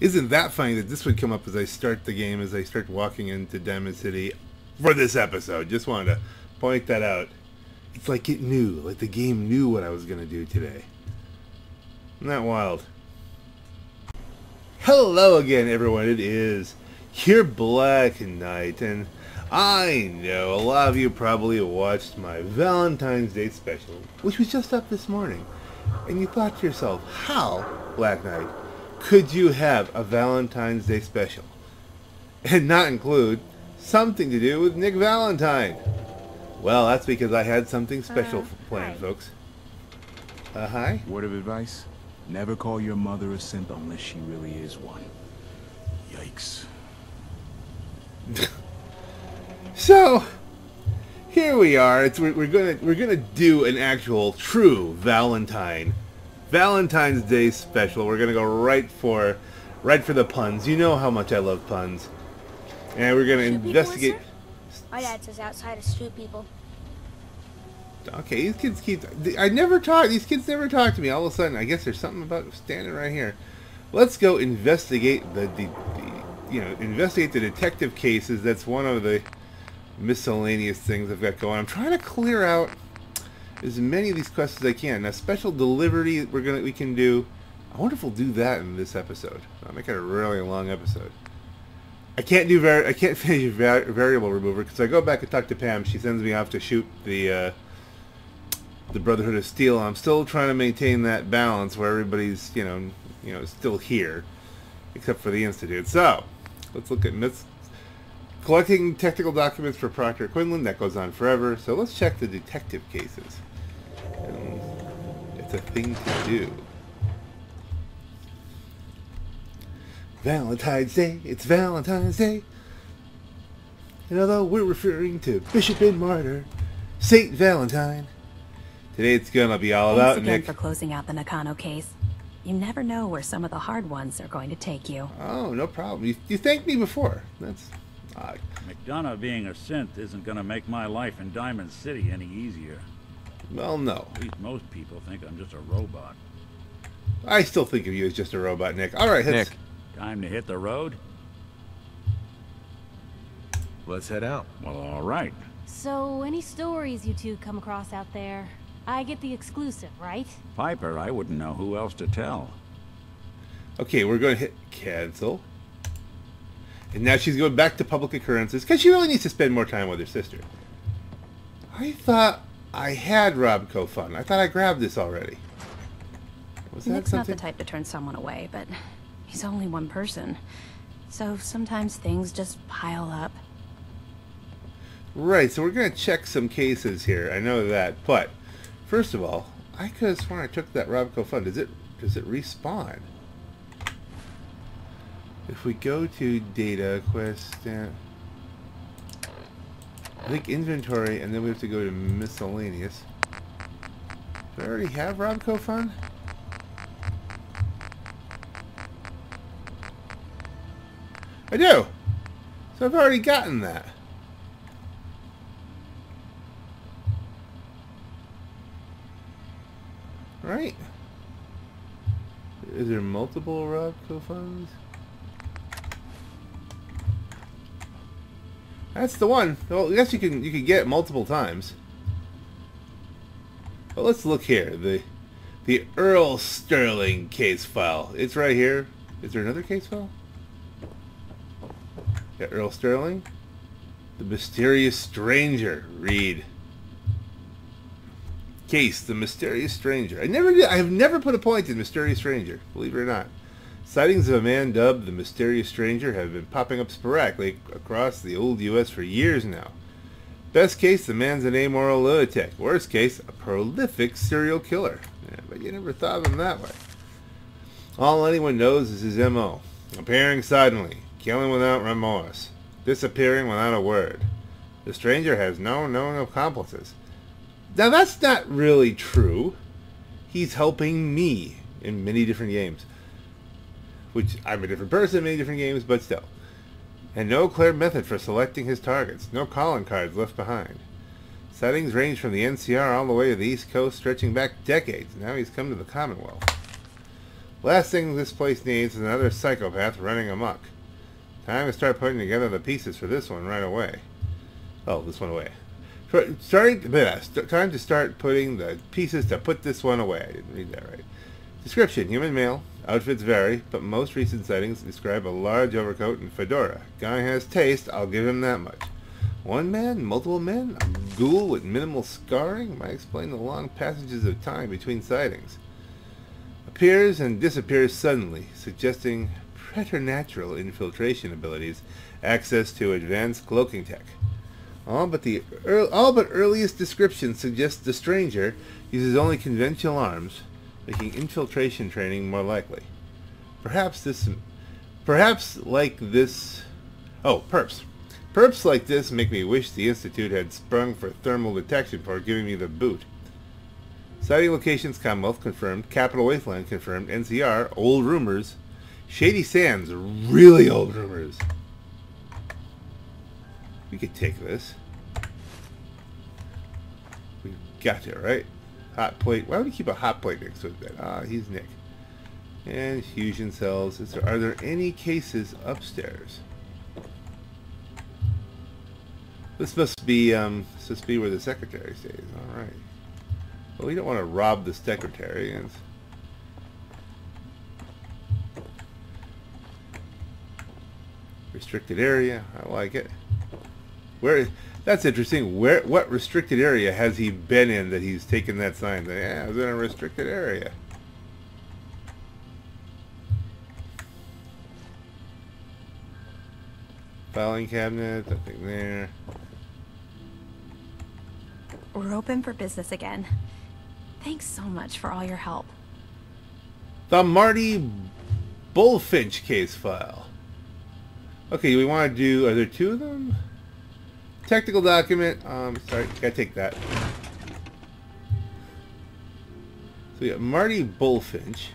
Isn't that funny that this would come up as I start the game, as I start walking into Diamond City for this episode? Just wanted to point that out. It's like it knew, like the game knew what I was going to do today. Isn't that wild? Hello again, everyone. It is your Black Knight, and I know a lot of you probably watched my Valentine's Day special, which was just up this morning, and you thought to yourself, how, Black Knight, could you have a Valentine's Day special and not include something to do with Nick Valentine? Well, that's because I had something special planned, folks. Hi? Word of advice? Never call your mother a simp unless she really is one. Yikes. So, here we are. We're gonna do an actual, true Valentine's Day special. We're gonna go right for the puns. You know how much I love puns, and we're gonna investigate. My dad says outside of street people. Okay, these kids keep. I never talk. These kids never talk to me. All of a sudden, I guess there's something about standing right here. Let's go investigate the detective cases. That's one of the miscellaneous things I've got going. I'm trying to clear out as many of these quests as I can. Now, special delivery we can do. I wonder if we'll do that in this episode. I'll make it a really long episode. I can't do I can't finish variable remover because I go back and talk to Pam. She sends me off to shoot the Brotherhood of Steel. I'm still trying to maintain that balance where everybody's still here, except for the Institute. So let's look at myths. Collecting technical documents for Proctor Quinlan, that goes on forever. So let's check the detective cases. And it's a thing to do. Valentine's Day, it's Valentine's Day. And although we're referring to Bishop and Martyr, Saint Valentine, today it's gonna be all about Nick. Thanks again for closing out the Nakano case. You never know where some of the hard ones are going to take you. Oh, no problem. You thanked me before. That's... McDonough being a synth isn't going to make my life in Diamond City any easier. Well, no. At least most people think I'm just a robot. I still think of you as just a robot, Nick. All right, Nick. Time to hit the road? Let's head out. Well, all right. So, any stories you two come across out there, I get the exclusive, right? Piper, I wouldn't know who else to tell. Okay, we're going to hit cancel. And now she's going back to public occurrences because she really needs to spend more time with her sister. I thought I had RobCo fun. I thought I grabbed this already. Was Nick's that something? Not the type to turn someone away, but he's only one person. So sometimes things just pile up. Right, so we're going to check some cases here. I know that, but first of all, I could have sworn I took that RobCo fun. Does it respawn? If we go to data, quest, I think inventory, and then we have to go to miscellaneous. Do I already have RobCo fun? I do! So I've already gotten that. Right? Is there multiple RobCo funds? That's the one. Well, I guess you can get it multiple times. But let's look here. The Earl Sterling case file. It's right here. Is there another case file? Yeah, Earl Sterling. The Mysterious Stranger. Read. Case, The Mysterious Stranger. I have never put a point in Mysterious Stranger, believe it or not. Sightings of a man dubbed the Mysterious Stranger have been popping up sporadically across the old U.S. for years now. Best case, the man's an amoral lunatic. Worst case, a prolific serial killer. Yeah, but you never thought of him that way. All anyone knows is his M.O. Appearing suddenly, killing without remorse, disappearing without a word. The stranger has no known accomplices. Now that's not really true. He's helping me in many different games. Which, I'm a different person in many different games, but still. And no clear method for selecting his targets. No calling cards left behind. Sightings range from the NCR all the way to the East Coast, stretching back decades. Now he's come to the Commonwealth. Last thing this place needs is another psychopath running amok. Time to start putting together the pieces for this one right away. Oh, this one away. Time to start putting the pieces to put this one away. I didn't read that right. Description, human male. Outfits vary, but most recent sightings describe a large overcoat and fedora. Guy has taste, I'll give him that much. One man? Multiple men? A ghoul with minimal scarring? Might explain the long passages of time between sightings. Appears and disappears suddenly, suggesting preternatural infiltration abilities, access to advanced cloaking tech. All but earliest descriptions suggest the stranger uses only conventional arms, making infiltration training more likely. Perps like this make me wish the Institute had sprung for thermal detection for giving me the boot. Sighting locations: Commonwealth confirmed, Capital Wasteland confirmed, NCR, old rumors, Shady Sands, really old rumors. We could take this. We got it, right? Hot plate. Why would he keep a hot plate next to it? Ah, he's Nick. And fusion cells. Are there any cases upstairs? This must be where the secretary stays. All right. Well, we don't want to rob the secretary. And restricted area. I like it. Where? That's interesting. Where? What restricted area has he been in that he's taken that sign? That, yeah, I was in a restricted area. Filing cabinet. Nothing there. We're open for business again. Thanks so much for all your help. The Marty Bullfinch case file. Okay, we want to do. Are there two of them? Technical document. Sorry, gotta take that. So we got Marty Bullfinch.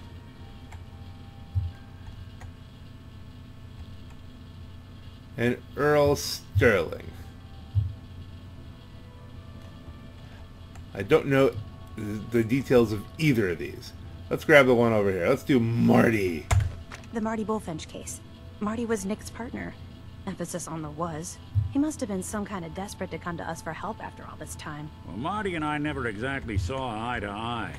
And Earl Sterling. I don't know the details of either of these. Let's grab the one over here. Let's do Marty. The Marty Bullfinch case. Marty was Nick's partner. Emphasis on the was. He must have been some kind of desperate to come to us for help after all this time. Well, Marty and I never exactly saw eye to eye.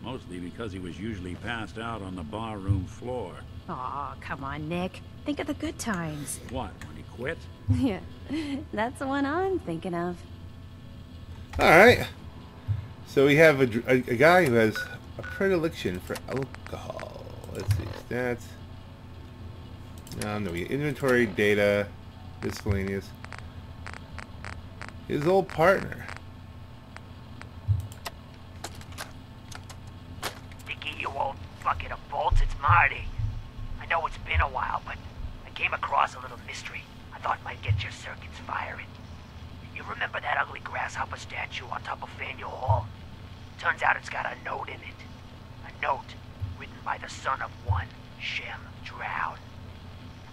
Mostly because he was usually passed out on the barroom floor. Aw, come on, Nick. Think of the good times. What, when he quit? Yeah, that's the one I'm thinking of. Alright. So we have a guy who has a predilection for alcohol. Let's see, stats. No, we inventory, data, miscellaneous. His old partner. Dickie, you old bucket of bolts, it's Marty. I know it's been a while, but I came across a little mystery I thought might get your circuits firing. You remember that ugly grasshopper statue on top of Faneuil Hall? Turns out it's got a note in it. A note written by the son of one, Shem Drowne.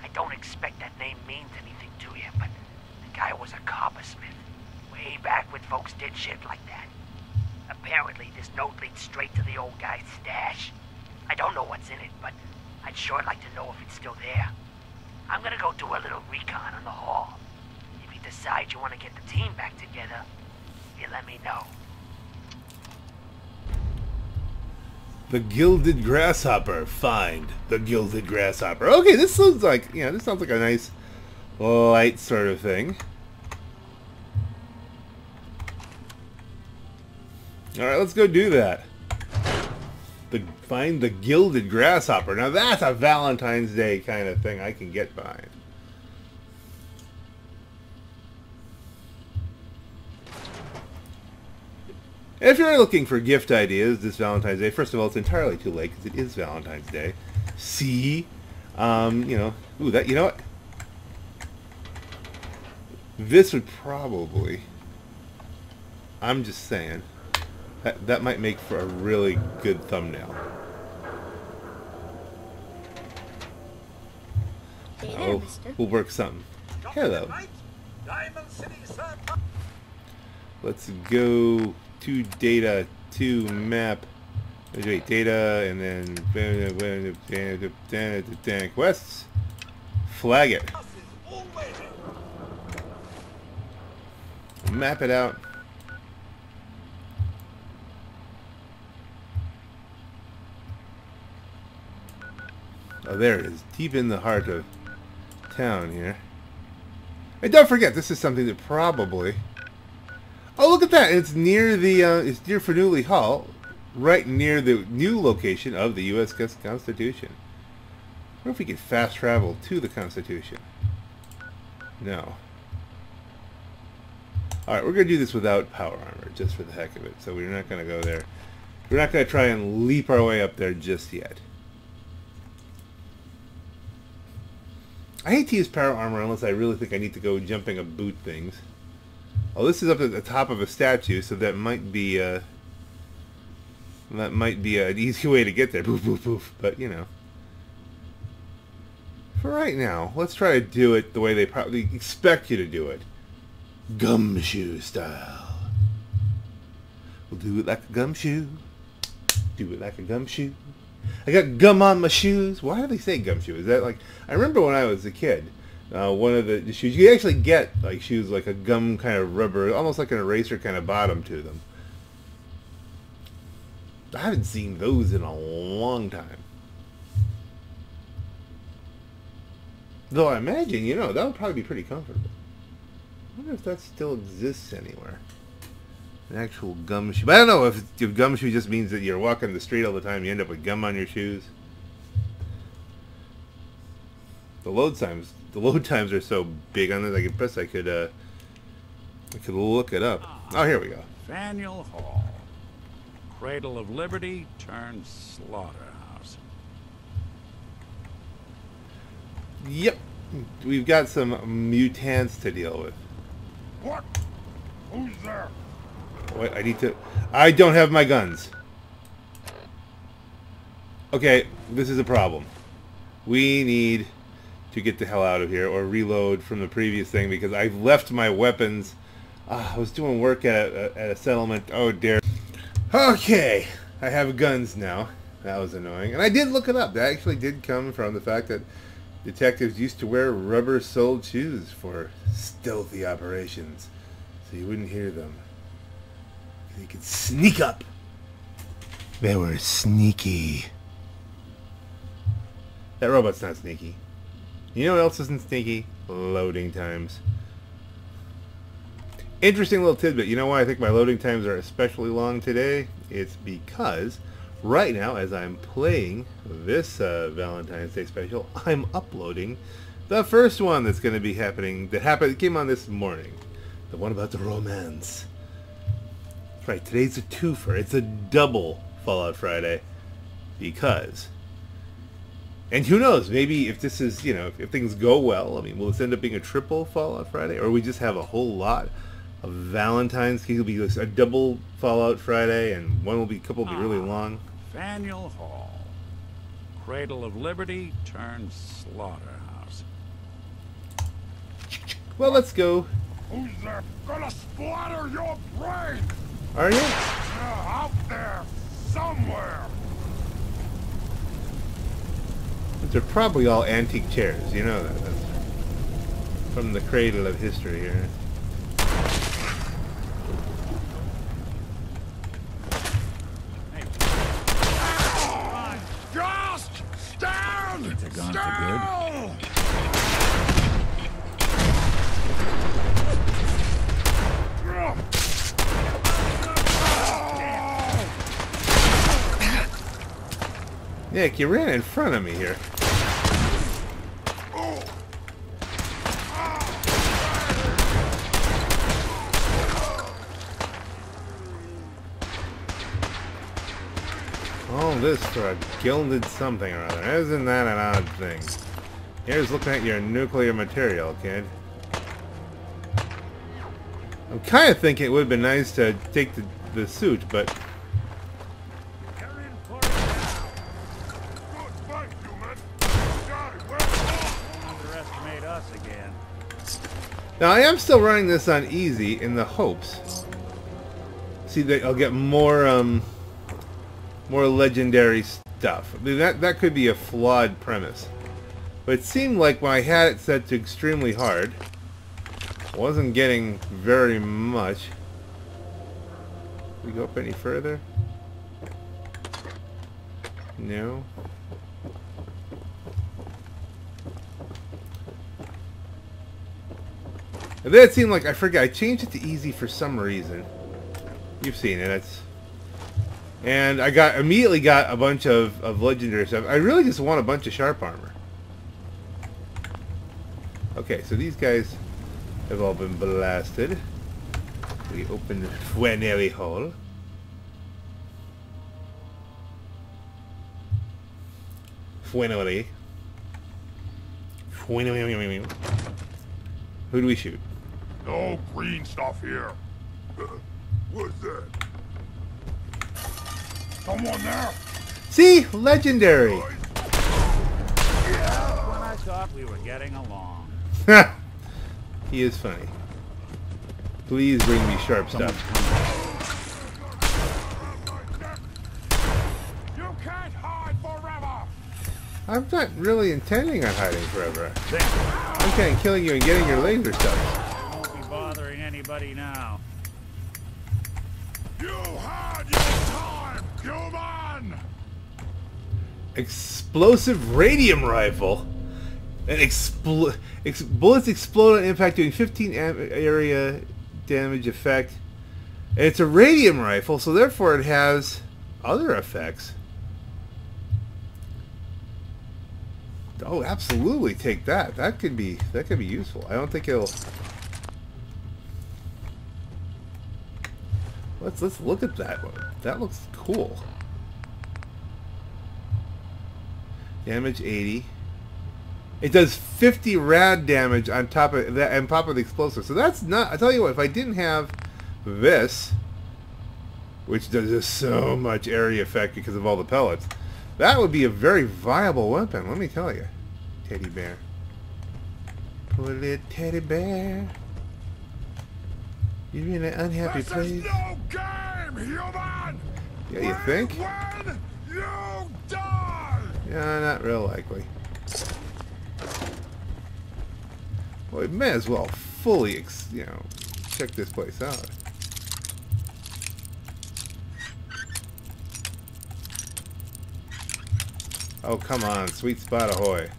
I don't expect that name means anything to you, but the guy was a coppersmith. Way back when folks did shit like that. Apparently, this note leads straight to the old guy's stash. I don't know what's in it, but I'd sure like to know if it's still there. I'm gonna go do a little recon on the hall. If you decide you want to get the team back together, you let me know. The Gilded Grasshopper. Find the Gilded Grasshopper. Okay, this sounds like, you know, this sounds like a nice light sort of thing. Alright, let's go do that. Find the Gilded Grasshopper. Now that's a Valentine's Day kind of thing I can get behind. If you're looking for gift ideas this Valentine's Day, first of all, it's entirely too late because it is Valentine's Day. See, you know, ooh, that, you know what? This would probably, I'm just saying, that might make for a really good thumbnail. Hey there, mister. We'll work something. Hello. Diamond City, sir. Let's go. To data, to map, Wait, data, and then quests. Flag it. Map it out. Oh, there it is. Deep in the heart of town here. And don't forget, this is something that probably... Oh, look at that! It's near the... it's near Faneuil Hall, right near the new location of the U.S. Constitution. I wonder if we could fast travel to the Constitution. No. Alright, we're going to do this without power armor, just for the heck of it. So we're not going to go there. We're not going to try and leap our way up there just yet. I hate to use power armor unless I really think I need to go jumping up boot things. Oh, this is up at the top of a statue, so that might be an easy way to get there. Poof, poof, poof. But you know, for right now, let's try to do it the way they probably expect you to do it, gumshoe style. We'll do it like a gumshoe. Do it like a gumshoe. I got gum on my shoes. Why do they say gumshoe? Is that like... I remember when I was a kid, one of the shoes... You could actually get like shoes like a gum kind of rubber, almost like an eraser kind of bottom to them. I haven't seen those in a long time. Though I imagine, you know, that would probably be pretty comfortable. I wonder if that still exists anywhere. An actual gum shoe. But I don't know if gum shoe just means that you're walking the street all the time, you end up with gum on your shoes. The load times are so big on this. I guess I could look it up. Oh, here we go. Faneuil Hall, cradle of liberty turned slaughterhouse. Yep, we've got some mutants to deal with. What? Who's there? Wait, I need to... I don't have my guns. Okay, this is a problem. We need to get the hell out of here or reload from the previous thing because I've left my weapons. I was doing work at a settlement. Oh, dear. Okay, I have guns now. That was annoying. And I did look it up. That actually did come from the fact that detectives used to wear rubber-soled shoes for stealthy operations, so you wouldn't hear them. They could sneak up. They were sneaky. That robot's not sneaky. You know what else isn't sneaky? Loading times. Interesting little tidbit. You know why I think my loading times are especially long today? It's because right now, as I'm playing this Valentine's Day special, I'm uploading the first one that's going to be happening. That came on this morning. The one about the romance. Right, today's a twofer. It's a double Fallout Friday because... And who knows, maybe if this is, you know, if things go well, I mean, will this end up being a triple Fallout Friday? Or we just have a whole lot of Valentine's? It'll be a double Fallout Friday and one will be, a couple will be really long. Faneuil Hall, cradle of liberty turned slaughterhouse. Well, let's go. Who's there? Gonna splatter your brain! Are you? Yeah, out there, somewhere! They're probably all antique chairs, you know that. That's from the cradle of history here. Hey. Ah! Just stand! They're gone for good. Nick, you ran in front of me here. All this for a gilded something or other. Isn't that an odd thing? Here's looking at your nuclear material, kid. I'm kind of thinking it would have been nice to take the suit, but... Now, I am still running this on easy in the hopes. See, that I'll get more more legendary stuff. I mean, that could be a flawed premise. But it seemed like when I had it set to extremely hard, wasn't getting very much. Did we go up any further? No. And then it seemed like, I forget, I changed it to easy for some reason. You've seen it. And I immediately got a bunch of legendary stuff. I really just want a bunch of sharp armor. Okay, so these guys have all been blasted. We open the Faneuil Hall. Faneuil. Who do we shoot? No green stuff here. What's that? Someone there? See? Legendary. When I thought we were getting along. He is funny. Please bring me sharp stuff. You can't hide forever. I'm not really intending on hiding forever. I'm kind of killing you and getting your laser stuff. I won't be bothering anybody now. You had your time, human! Explosive radium rifle. An bullets explode on impact, doing 15 area damage effect. And it's a radium rifle, so therefore it has other effects. Oh, absolutely, take that. That could be useful. I don't think it'll. Let's look at that one. That looks cool. Damage 80. It does 50 rad damage on top of that and pop of the explosive. So that's not. I tell you what, if I didn't have this, which does just so much area effect because of all the pellets, that would be a very viable weapon. Let me tell you, teddy bear. Put it, teddy bear. You're in an unhappy place. Is no game, human. Yeah, you think? When you die. Yeah, not real likely. Well, we may as well fully, check this place out. Oh, come on, sweet spot, ahoy!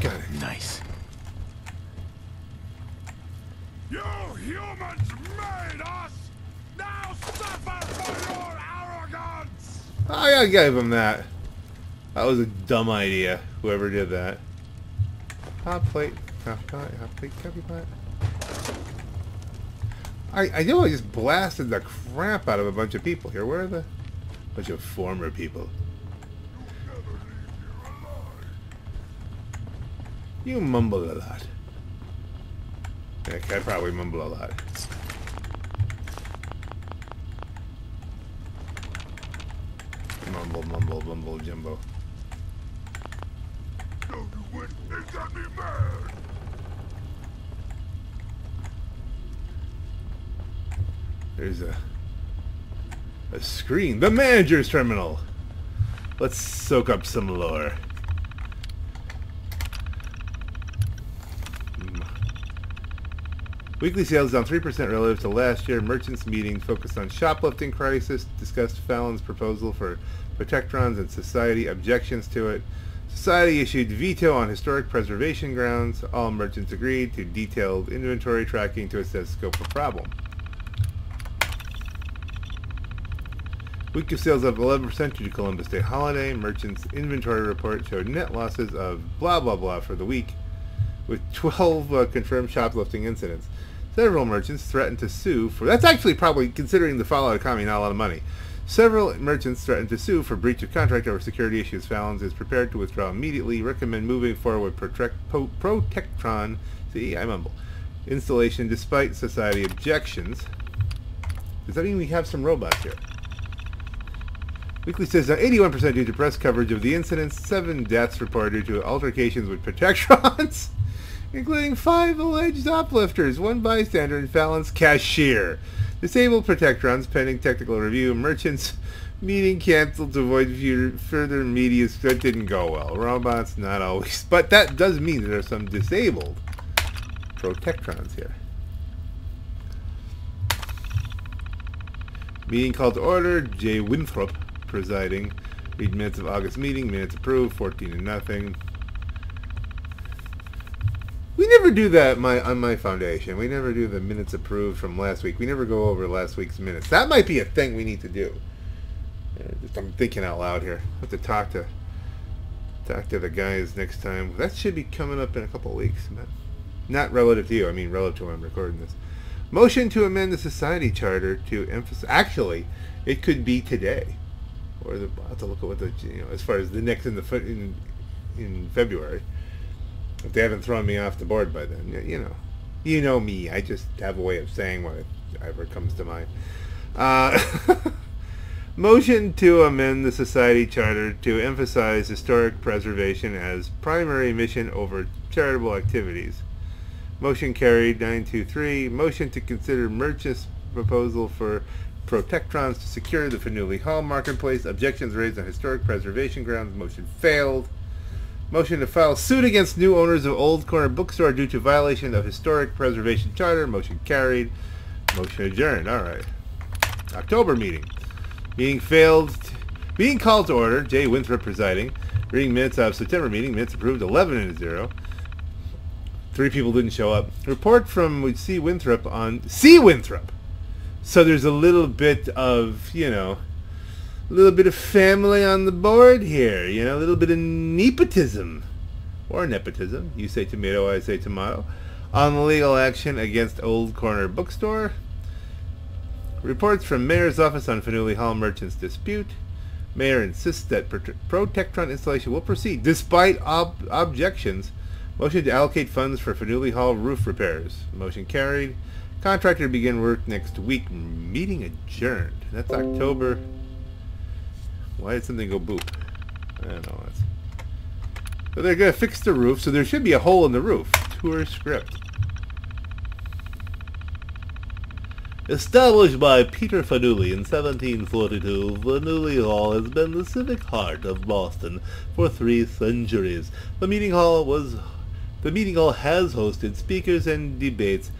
Got it. Nice. You humans made us. Now suffer for your arrogance. I gave him that. That was a dumb idea. Whoever did that. Hot plate, coffee pot. I know I just blasted the crap out of a bunch of people here. Where are the bunch of former people? You mumble a lot. Heck, I probably mumble a lot. Mumble, Jumbo. Don't do it. It got me mad. There's a screen. The manager's terminal. Let's soak up some lore. Weekly sales down 3% relative to last year. Merchants meeting focused on shoplifting crisis. Discussed Fallon's proposal for protectrons and society objections to it. Society issued veto on historic preservation grounds. All merchants agreed to detailed inventory tracking to assess scope of problem. Week of sales up 11% due to Columbus Day holiday. Merchants inventory report showed net losses of blah blah blah for the week, with 12 confirmed shoplifting incidents. Several merchants threatened to sue for... That's actually probably, considering the fallout economy, not a lot of money. Several merchants threatened to sue for breach of contract over security issues. Fallon's is prepared to withdraw immediately. Recommend moving forward Protectron... See, I mumble. Installation despite society objections. Does that mean we have some robots here? Weekly says that 81% due to press coverage of the incidents. 7 deaths reported due to altercations with Protectrons. Including 5 alleged uplifters, 1 bystander, and Fallon's cashier. Disabled protect runs pending technical review. Merchants meeting canceled to avoid further media. That didn't go well. Robots, not always. But that does mean there are some disabled protectrons here. Meeting called to order. J. Winthrop presiding. Read minutes of August meeting. Minutes approved. 14-0. We never do that on my foundation. We never do the minutes approved from last week. We never go over last week's minutes. That might be a thing we need to do. I'm thinking out loud here. I have to talk to the guys next time. That should be coming up in a couple of weeks. Not relative to you. I mean relative to when I'm recording this. Motion to amend the society charter to emphasize. Actually, it could be today. Or the, I'll have to look at what the, you know, as far as the next in February. If they haven't thrown me off the board by then, you know me. I just have a way of saying whatever comes to mind. Motion to amend the society charter to emphasize historic preservation as primary mission over charitable activities. Motion carried 9-3. Motion to consider Merchant's proposal for protectrons to secure the Faneuil Hall marketplace. Objections raised on historic preservation grounds. Motion failed. Motion to file suit against new owners of Old Corner Bookstore due to violation of historic preservation charter. Motion carried. Motion adjourned. All right. October meeting. Meeting failed. Meeting called to order. J. Winthrop presiding. Reading minutes of September meeting. Minutes approved 11-0. 3 people didn't show up. Report from C. Winthrop on... C. Winthrop! So there's a little bit of, you know... A little bit of family on the board here, you know, a little bit of nepotism, or nepotism, you say tomato, I say tomato, on the legal action against Old Corner Bookstore. Reports from Mayor's office on Faneuil Hall merchants dispute. Mayor insists that Protectron installation will proceed, despite objections. Motion to allocate funds for Faneuil Hall roof repairs. Motion carried. Contractor begin work next week. Meeting adjourned. That's October... Why did something go boop? I don't know. So they're going to fix the roof, so there should be a hole in the roof. Tour script. Established by Peter Fanulli in 1742, Faneuil Hall has been the civic heart of Boston for 3 centuries. The meeting hall has hosted speakers and debates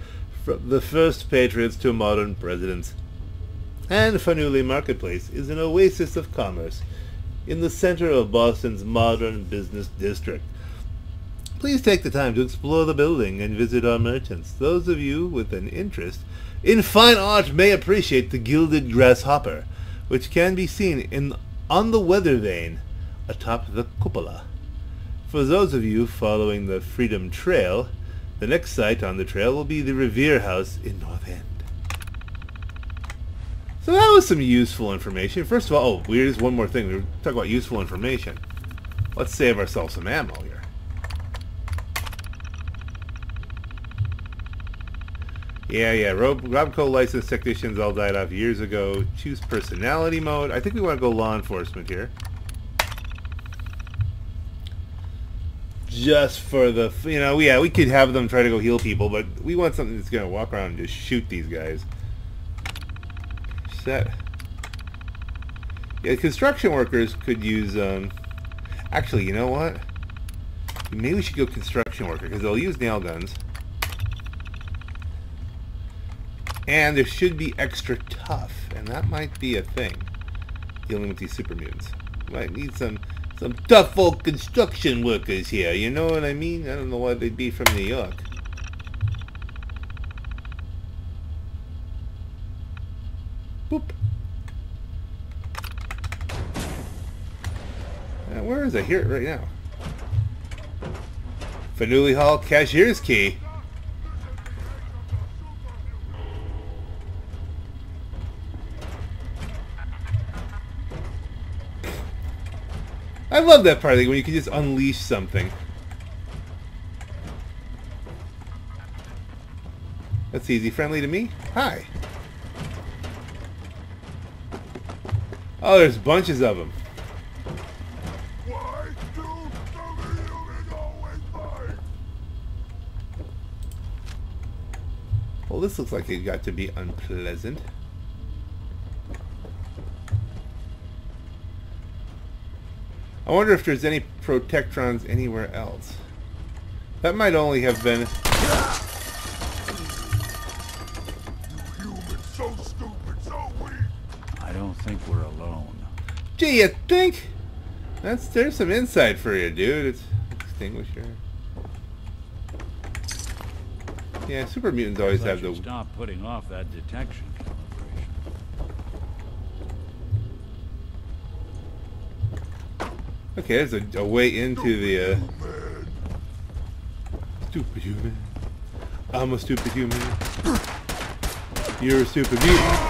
from the first patriots to modern presidents. And Faneuil Marketplace is an oasis of commerce in the center of Boston's modern business district. Please take the time to explore the building and visit our merchants. Those of you with an interest in fine art may appreciate the Gilded Grasshopper, which can be seen on the weather vane atop the cupola. For those of you following the Freedom Trail, the next site on the trail will be the Revere House in North End. So that was some useful information. First of all, oh, here's one more thing. We were talking about useful information. Let's save ourselves some ammo here. Yeah, RobCo licensed technicians all died off years ago. Choose personality mode. I think we want to go law enforcement here. Just for the, you know, yeah, we could have them try to go heal people, but we want something that's going to walk around and just shoot these guys. That. Yeah, construction workers could use, actually, you know what? Maybe we should go construction worker, because they'll use nail guns. And there should be extra tough, and that might be a thing, dealing with these super mutants. Might need some tough old construction workers here, you know what I mean? I don't know why they'd be from New York. Boop. Now, where is it? I hear it right now. Faneuil Hall cashier's key. I love that part of the game when you can just unleash something. That's easy. Friendly to me? Hi. Oh, there's bunches of them. Well, this looks like it got to be unpleasant. I wonder if there's any Protectrons anywhere else. That might only have been... You humans, so stupid, so weak. I don't think we're alone. Do you think? There's some insight for you, dude. It's extinguisher. Yeah, super mutants always have the... Stop putting off that detection calibration. Okay, there's a way into the... Stupid human. I'm a stupid human. You're a stupid mutant.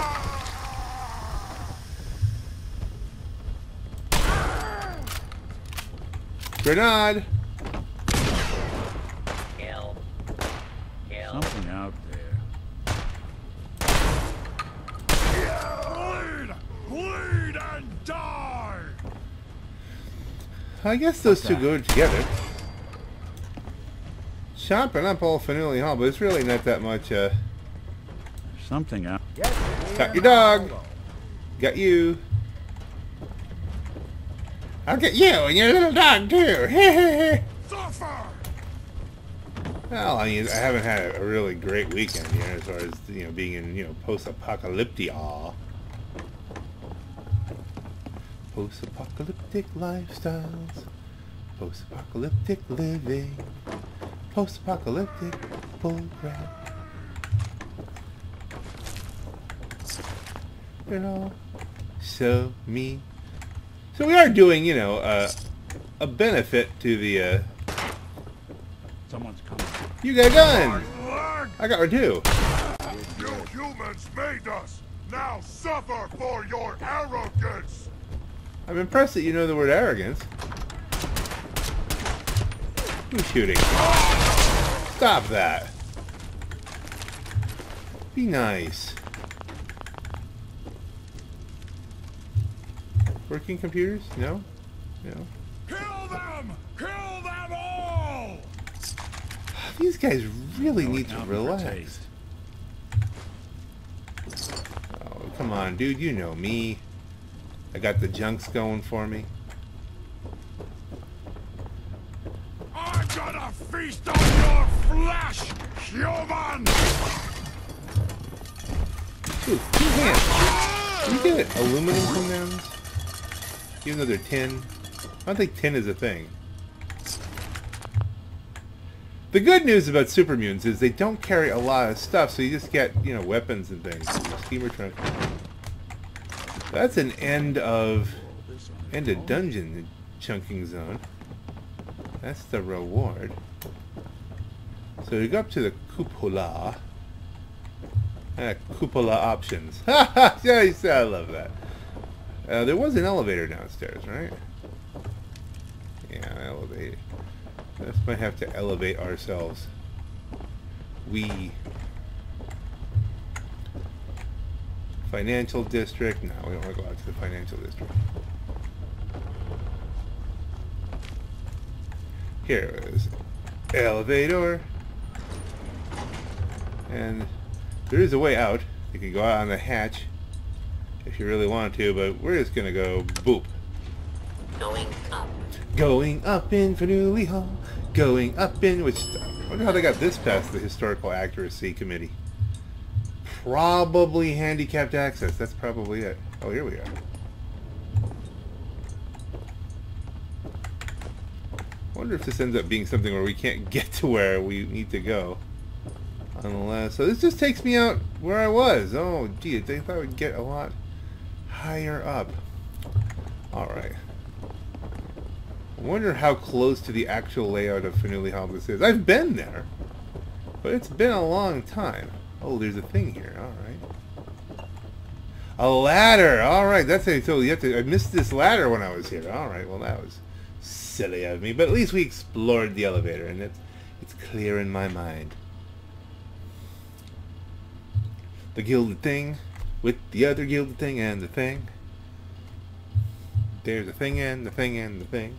Grenade! Kill. Kill. Something out there. Bleed! Bleed and die! I guess those two go together. Chopping up all Faneuil Hall, but it's really not that much. There's something out. Got your dog. Got you. I'll get you and your little dog too. Well, I mean, I haven't had a really great weekend here as far as, you know, being in, you know, post-apocalyptic awe. Post-apocalyptic lifestyles. Post-apocalyptic living. Post-apocalyptic bullcrap. You know, so mean. So we are doing, you know, a benefit to the, Someone's coming. You got a gun! I got her too. You humans made us! Now suffer for your arrogance! I'm impressed that you know the word arrogance. Who's shooting? Stop that! Be nice. Working computers? No? No. Kill them! Kill them all! These guys really need to relax. Oh, come on, dude. You know me. I got the junks going for me. I'm gonna feast on your flesh, human! Dude, two hands. Can you get aluminum from them? Even though they're tin. I don't think tin is a thing. The good news about super mutants is they don't carry a lot of stuff, so you just get, you know, weapons and things. Steamer trunk. That's an end of dungeon chunking zone. That's the reward. So you go up to the cupola. Cupola options. Ha ha! I love that. There was an elevator downstairs, right? Yeah, elevate. This might have to elevate ourselves. We. Financial district. No, we don't want to go out to the financial district. Here it is. Elevator. And there is a way out. You can go out on the hatch. If you really want to, but we're just gonna go boop. Going up. Going up in Faneuil Hall. Going up in which. I wonder how they got this past the historical accuracy committee. Probably handicapped access. That's probably it. Oh, here we are. I wonder if this ends up being something where we can't get to where we need to go. Unless. So this just takes me out where I was. Oh, gee, I thought we'd get a lot higher up. Alright. I wonder how close to the actual layout of Faneuil Hall this is. I've been there, but it's been a long time. Oh, there's a thing here. Alright. A ladder! Alright, that's how you told you have to... I missed this ladder when I was here. Alright, well that was silly of me, but at least we explored the elevator and it's clear in my mind. The gilded thing with the other gilded thing and the thing. There's a thing and the thing and the thing.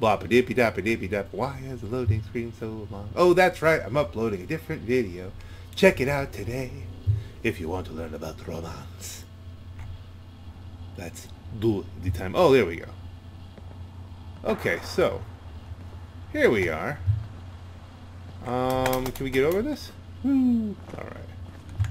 Blop a dippy doppy dippy dop. Why is the loading screen so long? Oh, that's right. I'm uploading a different video Check it out today if you want to learn about romance. Let's do the time. Oh, there we go. Okay, so here we are. Can we get over this? Woo! All right.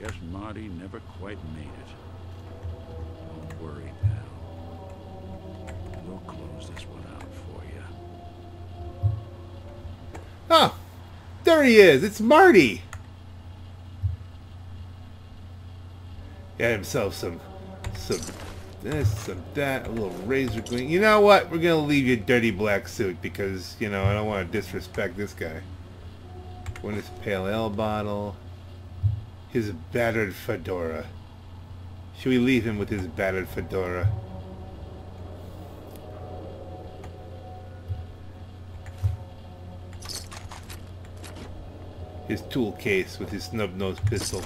Guess Marty never quite made it. Don't worry, pal. We'll close this one out for you. Oh! There he is! It's Marty! Got himself some this, some that, a little razor green. You know what? We're gonna leave your dirty black suit because, you know, I don't want to disrespect this guy. When his pale ale bottle... his battered fedora. Should we leave him with his battered fedora? His tool case with his snub-nosed pistol.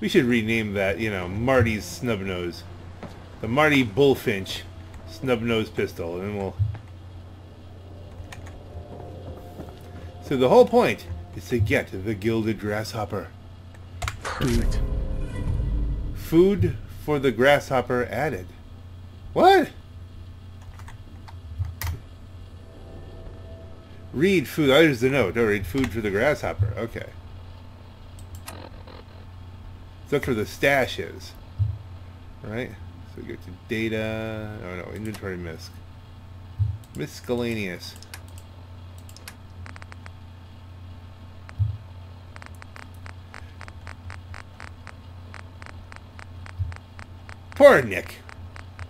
We should rename that, you know, Marty's Snub-Nose. The Marty Bullfinch Snub-Nosed Pistol. And we'll... So the whole point... it's to get the Gilded Grasshopper. Perfect. Food for the grasshopper added. What? Read food. Oh, there's the note. Oh, read food for the grasshopper. Okay. So that's where the stash is. Right? So we go to data. Oh, no. Inventory misc. Miscellaneous. Poor Nick.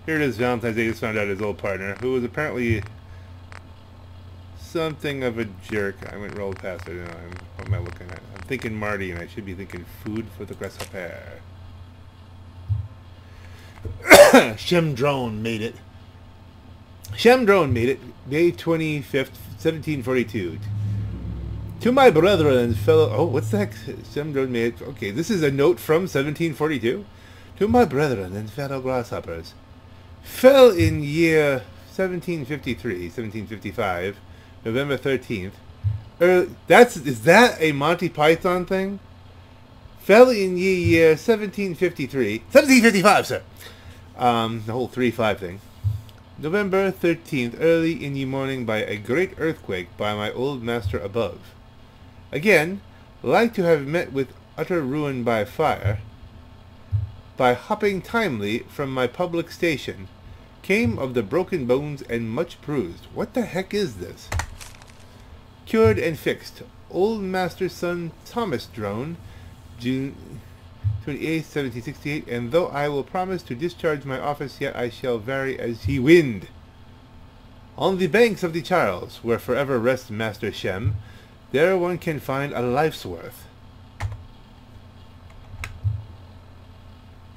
Here it is, Valentine's Day. Just found out his old partner, who was apparently something of a jerk. I went roll past it. What am I looking at? I'm thinking Marty, and I should be thinking food for the grasshopper. Shem Drowne made it. Shem Drowne made it, May 25th, 1742. To my brother and fellow... Oh, what's the heck? Shem Drowne made it. Okay, this is a note from 1742. To my brethren and fellow grasshoppers, fell in year 1753, 1755, November 13th. Is that a Monty Python thing? Fell in year 1753, 1755, sir. The whole 3-5 thing. November 13th, early in the morning, by a great earthquake, by my old master above. Again, like to have met with utter ruin by fire. By hopping timely from my public station, came of the broken bones and much bruised. What the heck is this? Cured and fixed, old master's son Thomas Drone, June 28, 1768, and though I will promise to discharge my office, yet I shall vary as he wind. On the banks of the Charles, where forever rests Master Shem, there one can find a life's worth.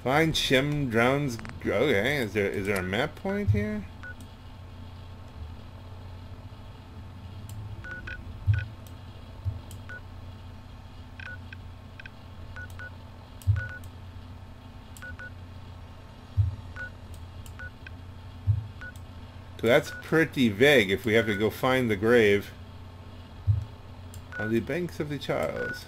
Find Shem Drowne's... Okay, is there a map point here? So that's pretty vague if we have to go find the grave. On the banks of the Charles.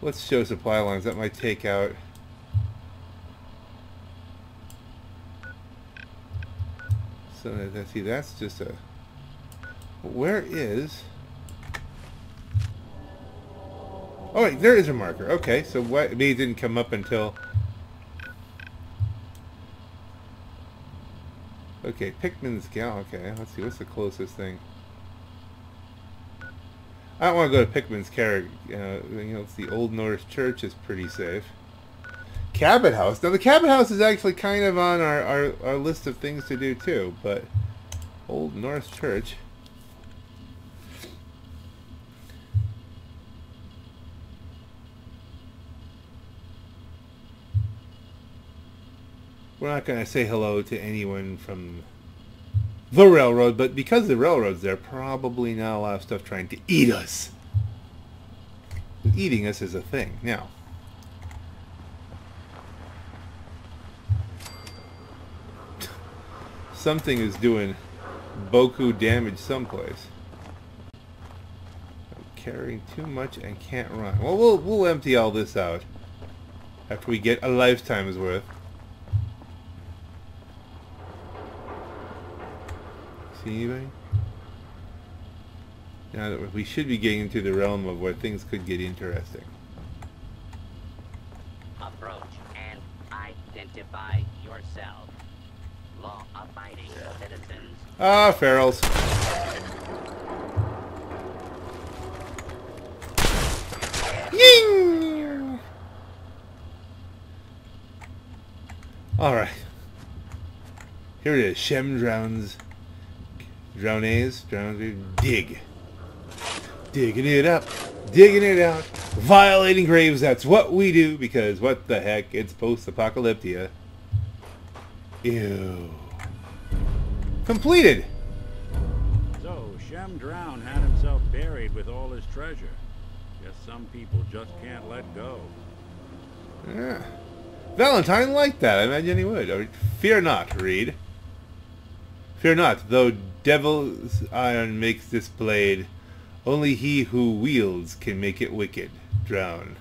Let's show supply lines. That might take out... So, see, that's just a... Where is... Oh, wait, there is a marker. Okay, so what... Maybe it didn't come up until... Okay, Pickman's Gal. Okay, let's see. What's the closest thing? I don't want to go to Pickman's Carriage. You know, it's the Old North Church is pretty safe. Cabot House. Now, the Cabot House is actually kind of on our list of things to do, too. But Old North Church. We're not going to say hello to anyone from... the railroad, but because the railroad's there, probably not a lot of stuff trying to eat us. Eating us is a thing. Now. Something is doing boku damage someplace. I'm carrying too much and can't run. Well, we'll empty all this out after we get a lifetime's worth. See anybody? Now that we should be getting into the realm of where things could get interesting. Approach and identify yourself. Law-abiding citizens. Ah, ferals. Ying! All right. Here it is. Shem Drowne's. Dig. Digging it up, digging it out, violating graves, that's what we do, because what the heck, it's post-apocalyptia. Ew. Completed! So, Shem Drowne had himself buried with all his treasure. Guess some people just can't let go. Yeah. Valentine liked that, I imagine he would. Fear not, Reed. Fear not, though devil's iron makes this blade, only he who wields can make it wicked. Drown.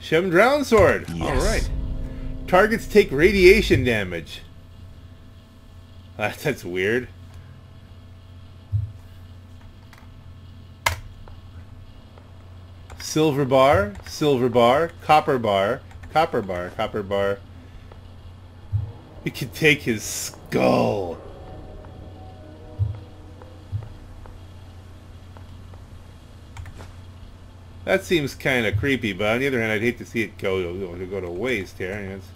Shem Drowne sword. Yes. All right. Targets take radiation damage. That's weird. Silver bar, silver bar, copper bar, copper bar, copper bar. We could take his skull. That seems kind of creepy, but on the other hand, I'd hate to see it go to waste here. And it's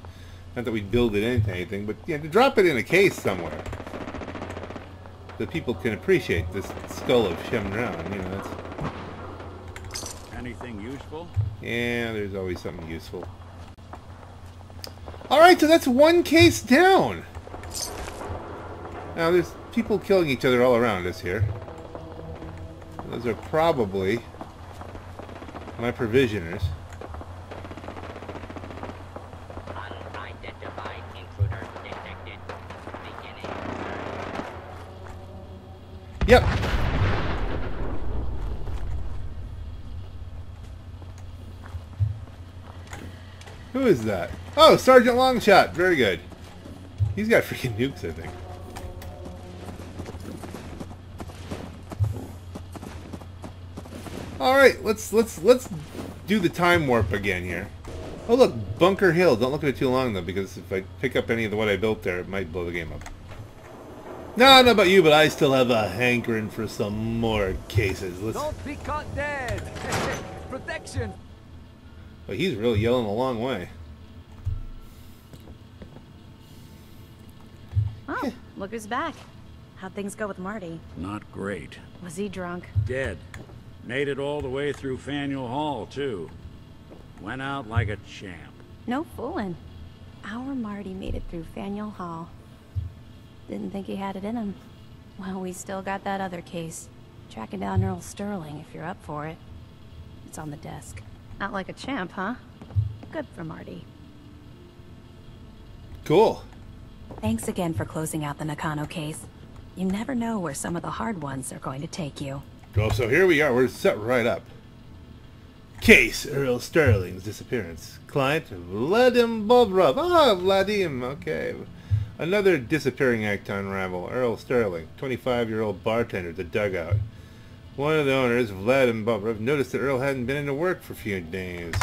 not that we'd build it into anything, but yeah, to drop it in a case somewhere, so people can appreciate this skull of Shem Drowne. You know, that's anything useful. Yeah, there's always something useful. Alright, so that's one case down! Now, there's people killing each other all around us here. Those are probably my provisioners. Unidentified intruder detected. Beginning. Yep. Who is that? Oh, Sergeant Longshot. Very good. He's got freaking nukes, I think. All right, let's do the time warp again here. Oh look, Bunker Hill. Don't look at it too long though, because if I pick up any of what I built there, it might blow the game up. No, I don't know about you, but I still have a hankering for some more cases. Let's... Don't be caught dead. Protection. But he's really yelling a long way. Oh, look who's back. How'd things go with Marty? Not great. Was he drunk? Dead. Made it all the way through Faneuil Hall, too. Went out like a champ. No fooling. Our Marty made it through Faneuil Hall. Didn't think he had it in him. Well, we still got that other case. Tracking down Earl Sterling, if you're up for it. It's on the desk. Out like a champ, huh? Good for Marty. Cool. Thanks again for closing out the Nakano case. You never know where some of the hard ones are going to take you. Well, so here we are. We're set right up. Case Earl Sterling's disappearance. Client Vladimir Bobrov. Ah, Vladim. Okay. Another disappearing act to unravel. Earl Sterling, 25-year-old bartender at the Dugout. One of the owners, Vladimir Bobrov, noticed that Earl hadn't been into work for a few days.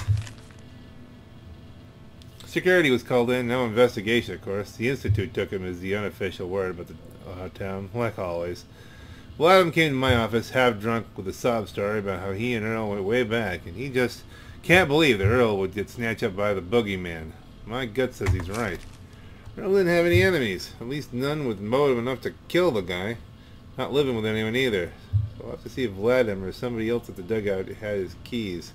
Security was called in, no investigation, of course. The Institute took him as the unofficial word about the town, like always. Vladimir came to my office, half drunk, with a sob story about how he and Earl went way back, and he just can't believe that Earl would get snatched up by the boogeyman. My gut says he's right. Earl didn't have any enemies, at least none with motive enough to kill the guy. Not living with anyone either. So I'll have to see if Vladimir or somebody else at the Dugout had his keys.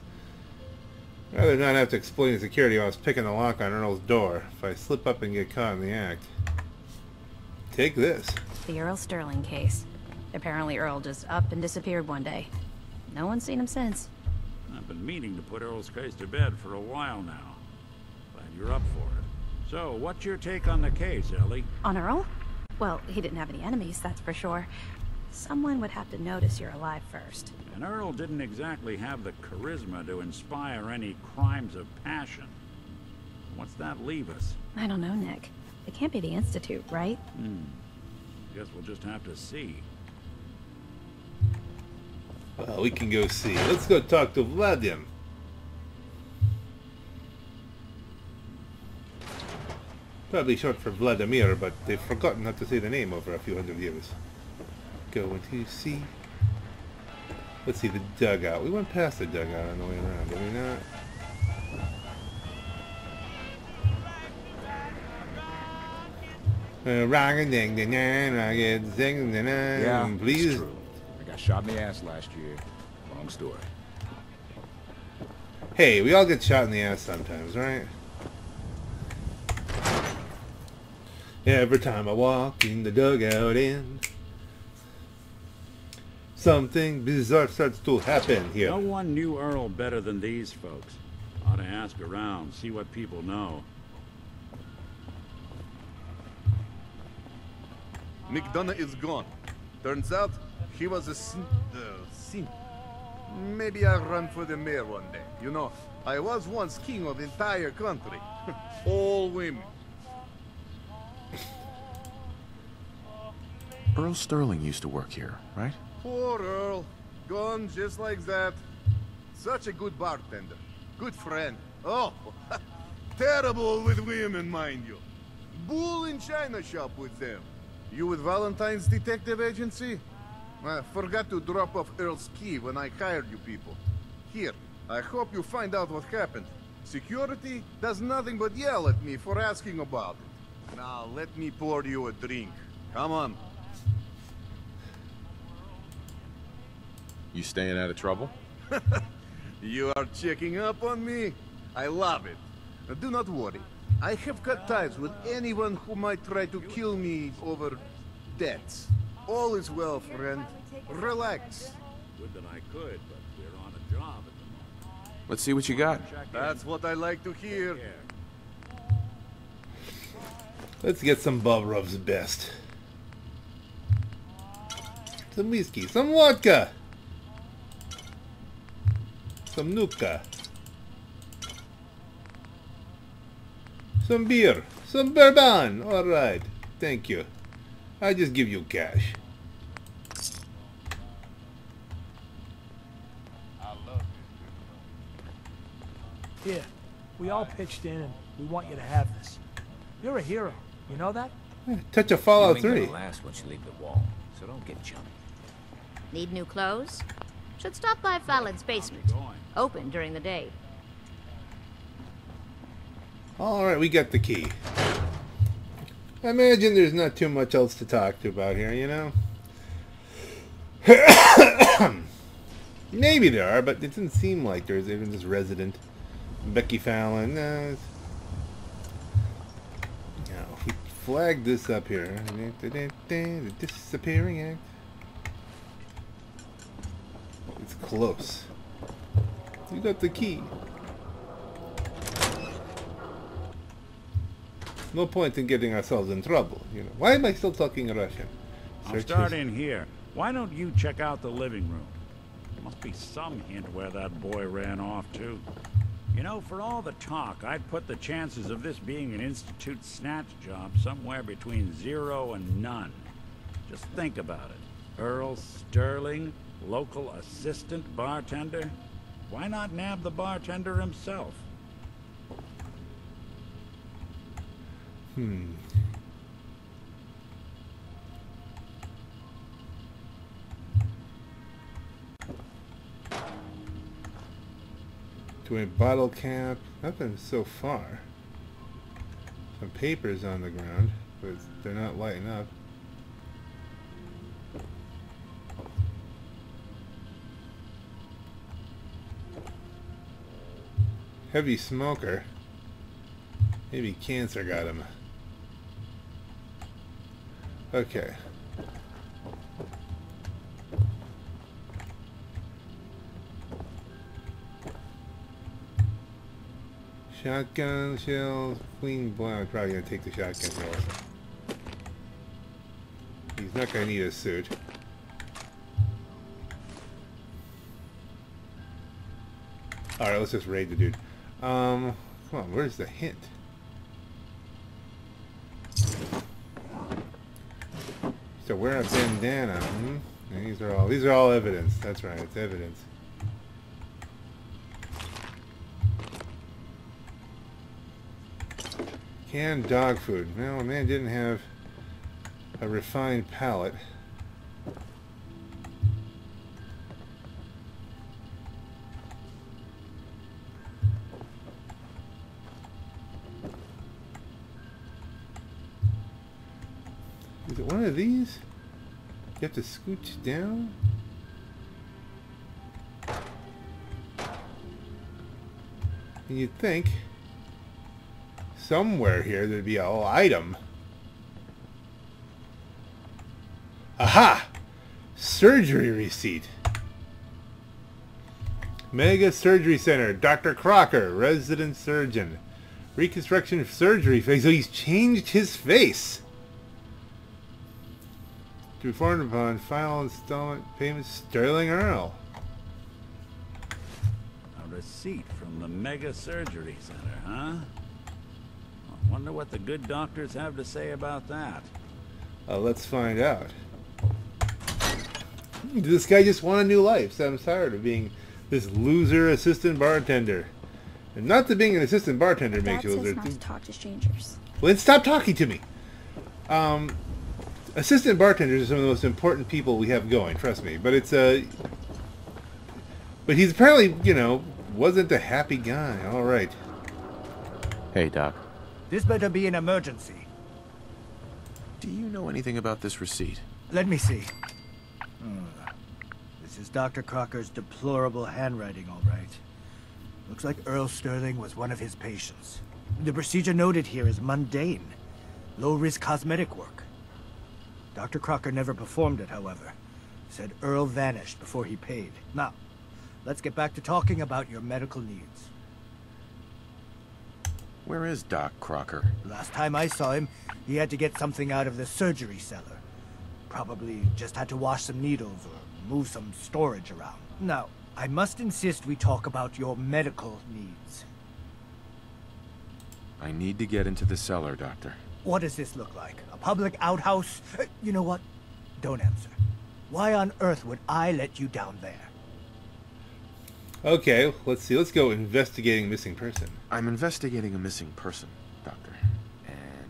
I'd rather not have to explain to security while I was picking the lock on Earl's door. If I slip up and get caught in the act. Take this. The Earl Sterling case. Apparently Earl just up and disappeared one day. No one's seen him since. I've been meaning to put Earl's case to bed for a while now. Glad you're up for it. So, what's your take on the case, Ellie? On Earl? Well, he didn't have any enemies, that's for sure. Someone would have to notice you're alive first. And Earl didn't exactly have the charisma to inspire any crimes of passion. What's that leave us? I don't know, Nick. It can't be the Institute, right? Hmm. Guess we'll just have to see. Well, we can go see. Let's go talk to Vladim. Probably short for Vladimir, but they've forgotten not to say the name over a few hundred years. Going to see. Let's see the dugout. We went past the dugout on the way around, did we not? Yeah, please. It's true. I got shot in the ass last year. Long story. Hey, we all get shot in the ass sometimes, right? Every time I walk in the dugout in, something bizarre starts to happen here. No one knew Earl better than these folks. Ought to ask around, see what people know. McDonough is gone. Turns out he was a simp. Maybe I'll run for the mayor one day. You know, I was once king of the entire country. All women. Earl Sterling used to work here, right? Poor Earl. Gone just like that. Such a good bartender. Good friend. Oh, terrible with women, mind you. Bull in China shop with them. You with Valentine's detective agency? I forgot to drop off Earl's key when I hired you people. Here, I hope you find out what happened. Security does nothing but yell at me for asking about it. Now, let me pour you a drink. Come on. You staying out of trouble? You are checking up on me? I love it. Now, do not worry. I have cut ties with anyone who might try to kill me over debts. All is well, friend. Relax. Good that I could, but we're on a job at the moment. Let's see what you got. That's what I like to hear. Let's get some Bobrov's best. Some whiskey, some vodka. Some nuka. Some beer, some bourbon. All right, thank you. I just give you cash. I love you. Here, we all pitched in, and we want you to have this. You're a hero. You know that? Touch of Fallout 3. You ain't gonna last once you leave the wall, so don't get jumpy. Need new clothes? Should stop by Fallon's basement. Open during the day. Alright, we got the key. I imagine there's not too much else to talk to about here, you know? Maybe there are, but it doesn't seem like there's even this resident. Becky Fallon. Now, if we flag this up here. The Disappearing Act. It's close. You got the key. No point in getting ourselves in trouble, you know. Why am I still talking Russian? I'll start in here. Why don't you check out the living room? There must be some hint where that boy ran off to. You know, for all the talk, I'd put the chances of this being an Institute snatch job somewhere between 0 and none. Just think about it. Earl Sterling, local assistant bartender. Why not nab the bartender himself? Hmm. To a bottle cap. Nothing so far. Some papers on the ground, but they're not lighting up. Heavy smoker. Maybe cancer got him. Okay. Shotgun shells, clean blood. I'm probably gonna take the shotgun shells. He's not gonna need a suit. Alright, let's just raid the dude. Come on, where's the hint? So wear a bandana, And these are all evidence. That's right, it's evidence. Canned dog food. Well, a man didn't have a refined palate. Is it one of these? You have to scooch down? And you'd think somewhere here there'd be a whole item. Aha! Surgery receipt. Mega Surgery Center. Dr. Crocker, resident surgeon. Reconstruction of surgery face. So he's changed his face. To be formed upon final installment payments, Sterling Earl. A receipt from the Mega Surgery Center, huh? I wonder what the good doctors have to say about that. Let's find out. This guy just won a new life, so I'm tired of being this loser assistant bartender. And not that being an assistant bartender makes you a loser. Not to talk to strangers. Well, then stop talking to me. Assistant bartenders are some of the most important people we have going, trust me. But it's a... But he's apparently, you know, wasn't a happy guy. All right. Hey, Doc. This better be an emergency. Do you know anything about this receipt? Let me see. This is Dr. Crocker's deplorable handwriting, all right. Looks like Earl Sterling was one of his patients. The procedure noted here is mundane. Low-risk cosmetic work. Dr. Crocker never performed it, however. Said Earl vanished before he paid. Now, let's get back to talking about your medical needs. Where is Doc Crocker? Last time I saw him, he had to get something out of the surgery cellar. Probably just had to wash some needles or move some storage around. Now, I must insist we talk about your medical needs. I need to get into the cellar, Doctor. What does this look like? A public outhouse? You know what? Don't answer. Why on earth would I let you down there? Okay, let's see. Let's go investigating missing person. I'm investigating a missing person, Doctor. And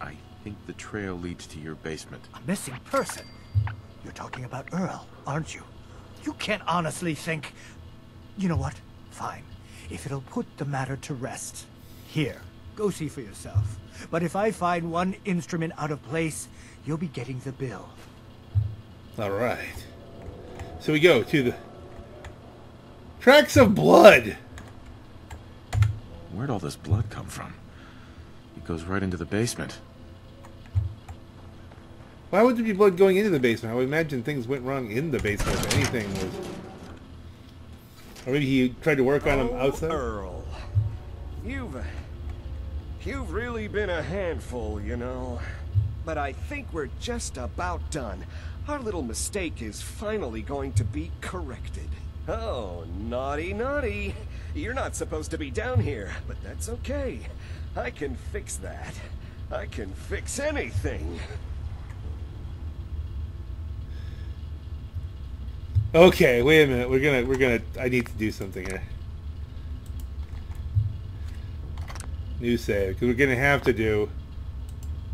I think the trail leads to your basement. A missing person? You're talking about Earl, aren't you? You can't honestly think... You know what? Fine. If it'll put the matter to rest. Here. Go see for yourself. But if I find one instrument out of place, you'll be getting the bill. Alright. So we go to the... Tracks of blood! Where'd all this blood come from? It goes right into the basement. Why would there be blood going into the basement? I would imagine things went wrong in the basement if anything was... Or maybe he tried to work on him outside? Earl. You've really been a handful, you know. But I think we're just about done. Our little mistake is finally going to be corrected. Oh, naughty, naughty. You're not supposed to be down here, but that's okay. I can fix that. I can fix anything. Okay, wait a minute. We're gonna... I need to do something here. New save, because we're going to have to do...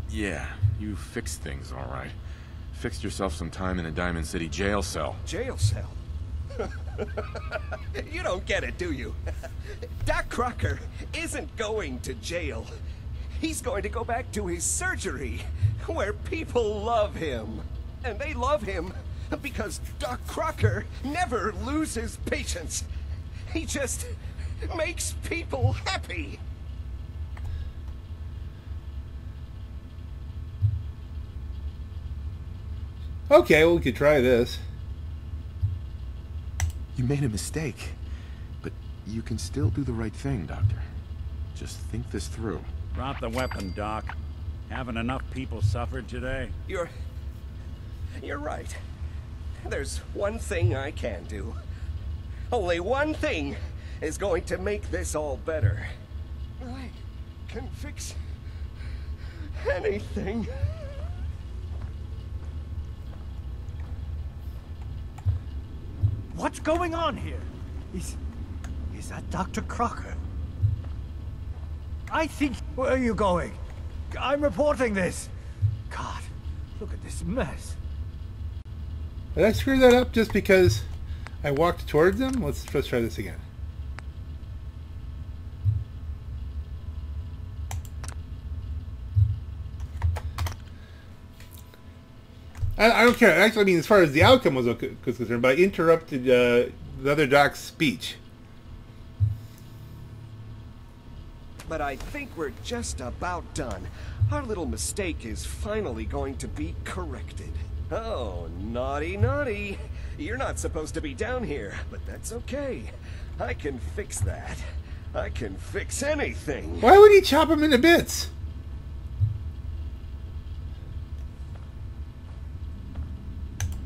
Yeah, you fixed things, all right. Fixed yourself some time in a Diamond City jail cell. Jail cell? You don't get it, do you? Doc Crocker isn't going to jail. He's going to go back to his surgery, where people love him. And they love him because Doc Crocker never loses patience. He just makes people happy. Okay, well, we could try this. You made a mistake, but you can still do the right thing, Doctor. Just think this through. Drop the weapon, Doc. Haven't enough people suffered today? You're right. There's one thing I can do. Only one thing is going to make this all better. I can fix anything. What's going on here? Is that Dr. Crocker? I think... Where are you going? I'm reporting this. God, look at this mess. Did I screw that up just because I walked towards them? Let's try this again. I don't care. Actually, I mean, as far as the outcome was concerned, but I interrupted the other doc's speech. But I think we're just about done. Our little mistake is finally going to be corrected. Oh, naughty, naughty. You're not supposed to be down here, but that's okay. I can fix that. I can fix anything. Why would he chop him into bits?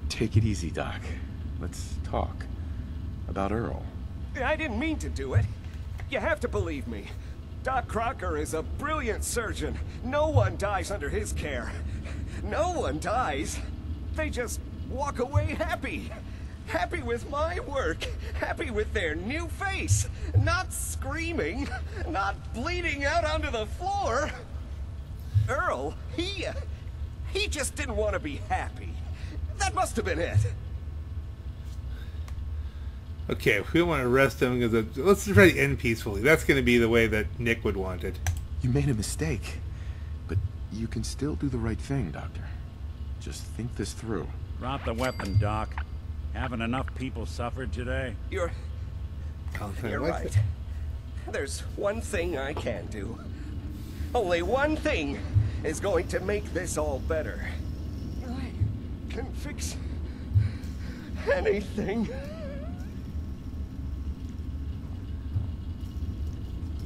Take it easy, Doc. Let's talk about Earl. I didn't mean to do it. You have to believe me. Doc Crocker is a brilliant surgeon. No one dies under his care. No one dies. They just walk away happy. Happy with my work. Happy with their new face. Not screaming. Not bleeding out onto the floor. Earl, he just didn't want to be happy. That must have been it. Okay, if we want to arrest him, because let's try to end peacefully. That's going to be the way that Nick would want it. You made a mistake, but you can still do the right thing, Doctor. Just think this through. Drop the weapon, Doc. Haven't enough people suffered today? You're right. There's one thing I can do. Only one thing is going to make this all better. I can fix anything.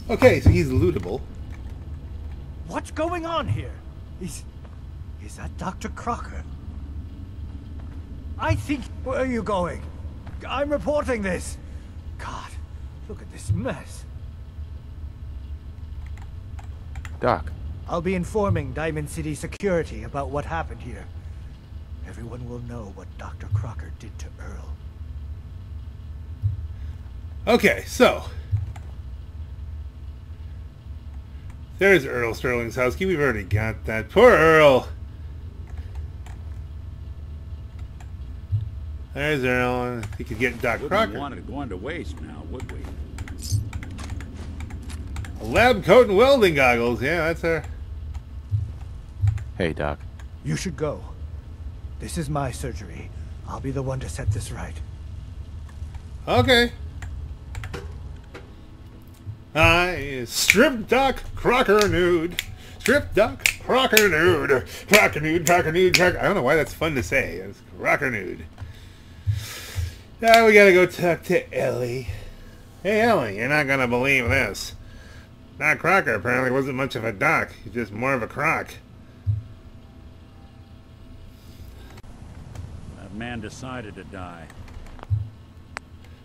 Okay, so he's lootable. What's going on here? Is that Dr. Crocker? I think... Where are you going? I'm reporting this. God, look at this mess. Doc. I'll be informing Diamond City security about what happened here. Everyone will know what Dr. Crocker did to Earl. Okay, so... There's Earl Sterling's housekeeper. We've already got that. Poor Earl! There's Earl. He could get Doc Crocker. Wouldn't want it going to waste now, would we? A lab coat and welding goggles. Yeah, that's her. Hey, Doc. You should go. This is my surgery. I'll be the one to set this right. Okay. I stripped Doc Crocker nude. Stripped Doc Crocker nude. Crocker nude, Crocker nude, Crocker. I don't know why that's fun to say. It's Crocker nude. Now we gotta go talk to Ellie. Hey Ellie, you're not gonna believe this. Doc Crocker apparently wasn't much of a doc. He's just more of a croc. That man decided to die.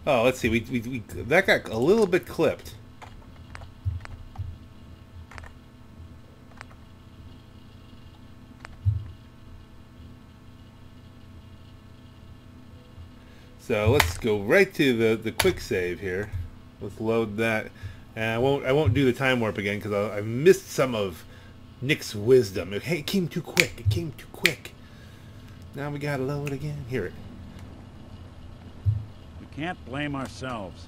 Oh, let's see. That got a little bit clipped. So let's go right to the quick save here. Let's load that. And I won't do the time warp again because I missed some of Nick's wisdom. Hey, it came too quick. It came too quick. Now we gotta load again. Hear it. We can't blame ourselves.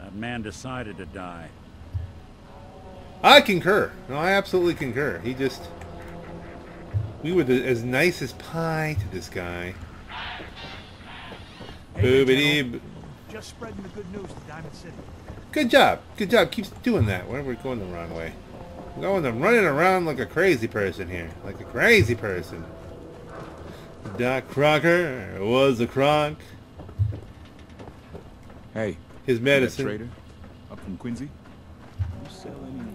That man decided to die. I concur. No, I absolutely concur. He just... We were as nice as pie to this guy. Boobity. Just spreading the good news to Diamond City. Good job. Good job. Keeps doing that. We're going the wrong way. We're going to running around like a crazy person here. Like a crazy person. Doc Crocker was a croc. Hey. His medicine. Trader up from Quincy? sell anymore.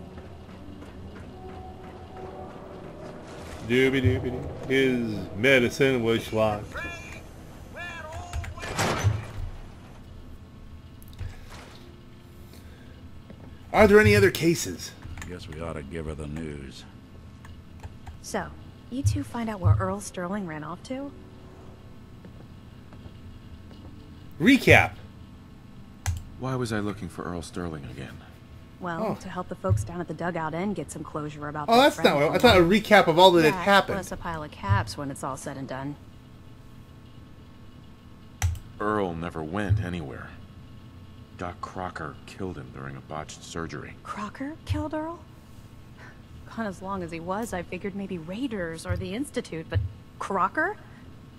Doobie doobie doo. His medicine was schlock. Are there any other cases? I guess we ought to give her the news. So, you two find out where Earl Sterling ran off to? Recap. Why was I looking for Earl Sterling again? Well, to help the folks down at the Dugout End get some closure about that. Oh, that's not... I thought a recap of all that had happened. Plus a pile of caps when it's all said and done. Earl never went anywhere. Doc Crocker killed him during a botched surgery. Crocker killed Earl? Gone as long as he was, I figured maybe Raiders or the Institute, but Crocker?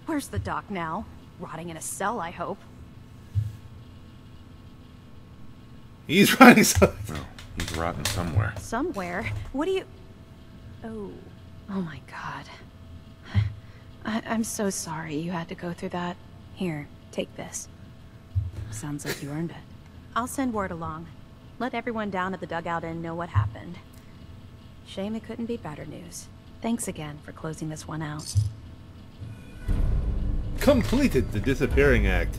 Where's the doc now? Rotting in a cell, I hope. He's rotting somewhere. Well, he's rotten somewhere. Somewhere? What do you... Oh my God. I'm so sorry you had to go through that. Here, take this. Sounds like you earned it. I'll send word along. Let everyone down at the Dugout Inn know what happened. Shame it couldn't be better news. Thanks again for closing this one out. Completed the disappearing act.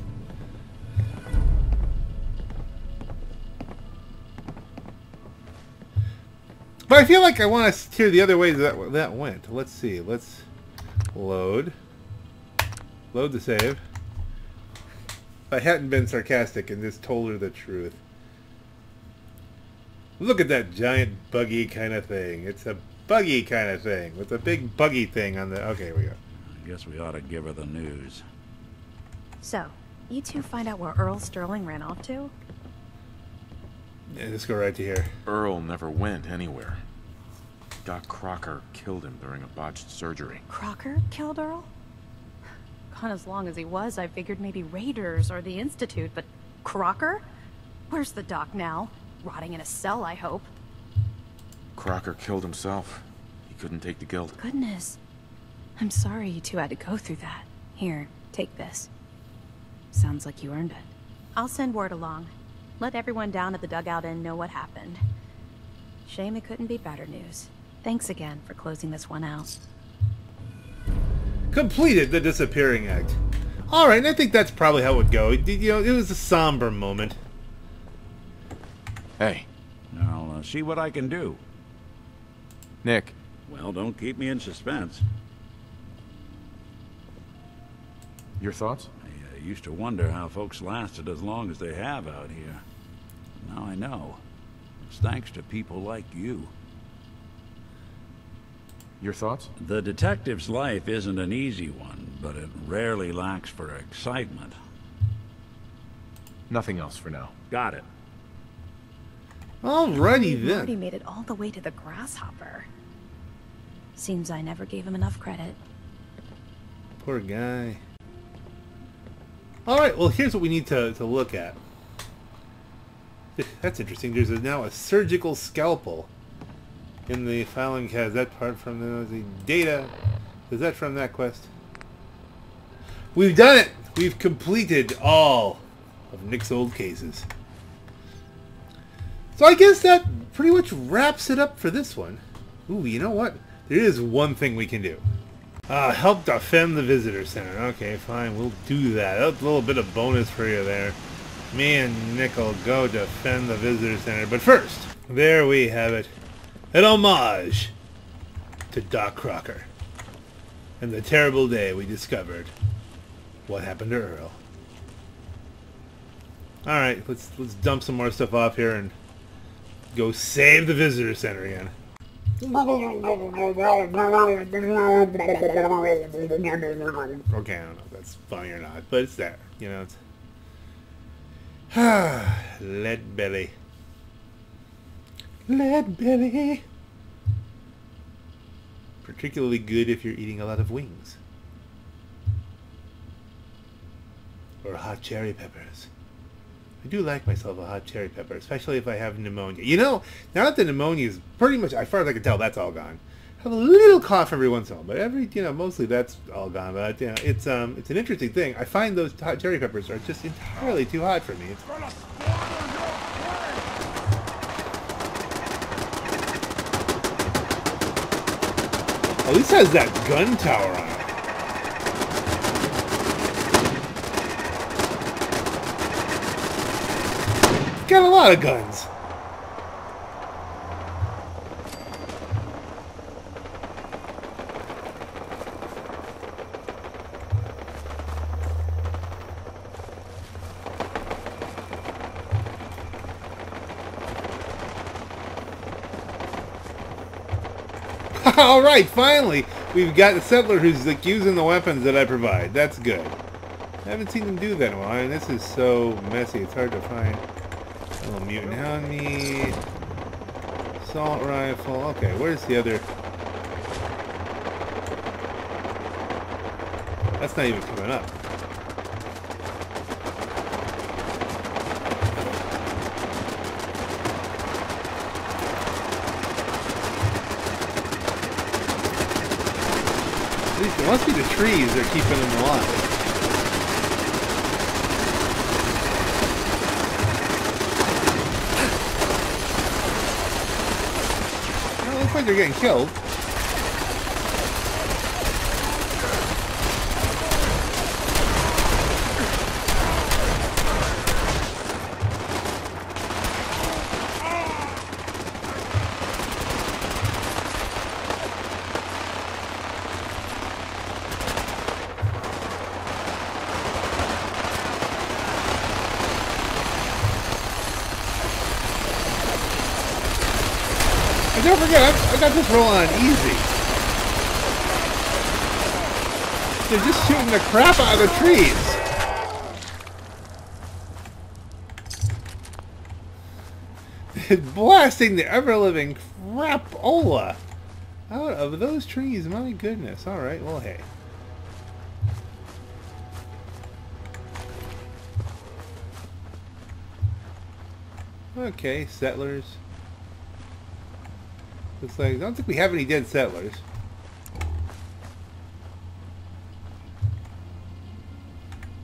But I feel like I want to hear the other ways that went. Let's see. Let's load. Load to save. I hadn't been sarcastic and just told her the truth. Look at that giant buggy kind of thing. It's a buggy kind of thing. With a big buggy thing on the... Okay, here we go. I guess we ought to give her the news. So, you two find out where Earl Sterling ran off to? Yeah, let's go right to here. Earl never went anywhere. Doc Crocker killed him during a botched surgery. Crocker killed Earl? Gone as long as he was, I figured maybe Raiders or the Institute, but Crocker? Where's the doc now? Rotting in a cell, I hope. Crocker killed himself. He couldn't take the guilt. Goodness. I'm sorry you two had to go through that. Here, take this. Sounds like you earned it. I'll send word along. Let everyone down at the Dugout Inn know what happened. Shame it couldn't be better news. Thanks again for closing this one out. Completed the disappearing act. All right, and I think that's probably how it would go. You know, it was a somber moment. Hey. I'll see what I can do. Nick. Well, don't keep me in suspense. Your thoughts? I used to wonder how folks lasted as long as they have out here. Now I know. It's thanks to people like you. Your thoughts? The detective's life isn't an easy one, but it rarely lacks for excitement. Nothing else for now. Got it. Alrighty then. Marty made it all the way to the Grasshopper. Seems I never gave him enough credit. Poor guy. Alright, well here's what we need to look at. That's interesting. There's now a surgical scalpel in the filing cabinet. Is that part from the data? Is that from that quest? We've done it! We've completed all of Nick's old cases. So I guess that pretty much wraps it up for this one. Ooh, you know what? There is one thing we can do. Help defend the visitor center. Okay, fine. We'll do that. That's a little bit of bonus for you there. Me and Nick will go defend the visitor center. But first, there we have it. An homage to Doc Crocker. And the terrible day we discovered what happened to Earl. Alright, let's dump some more stuff off here and go save the visitor center again. Okay, I don't know if that's funny or not, but it's there. You know, it's... Lead belly. Lead belly! Particularly good if you're eating a lot of wings. Or hot cherry peppers. I do like myself a hot cherry pepper, especially if I have pneumonia. You know, now that the pneumonia is pretty much, as far as I can tell, that's all gone. I have a little cough every once in a while, but mostly that's all gone. But you know, it's an interesting thing. I find those hot cherry peppers are just entirely too hot for me. At least has that gun tower on it. Got a lot of guns. All right, finally, we've got a settler who's like using the weapons that I provide. That's good. I haven't seen him do that in a while. I mean, this is so messy. It's hard to find. A little mutant hound meat, assault rifle. Okay, where's the other? That's not even coming up. At least it must be the trees that are keeping them alive. They're getting killed. Don't forget, I got this roll on easy. They're just shooting the crap out of the trees. They're blasting the ever-living crapola out of those trees. My goodness. All right, well, hey. Okay, settlers. Looks like, I don't think we have any dead settlers.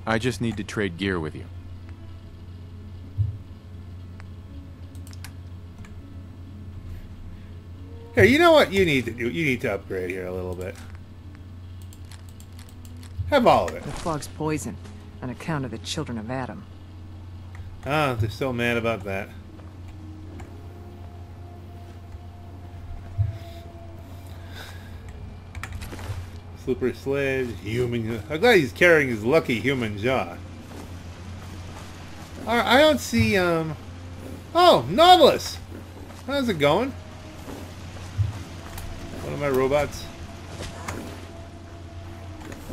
I just need to trade gear with you. Here, you know what you need to do? You need to upgrade here a little bit. Have all of it. The fog's poison on account of the children of Adam. Ah, they're so mad about that. Slippery sledge, human. I'm glad he's carrying his lucky human jaw. Alright, I don't see, oh, Nautilus! How's it going? One of my robots.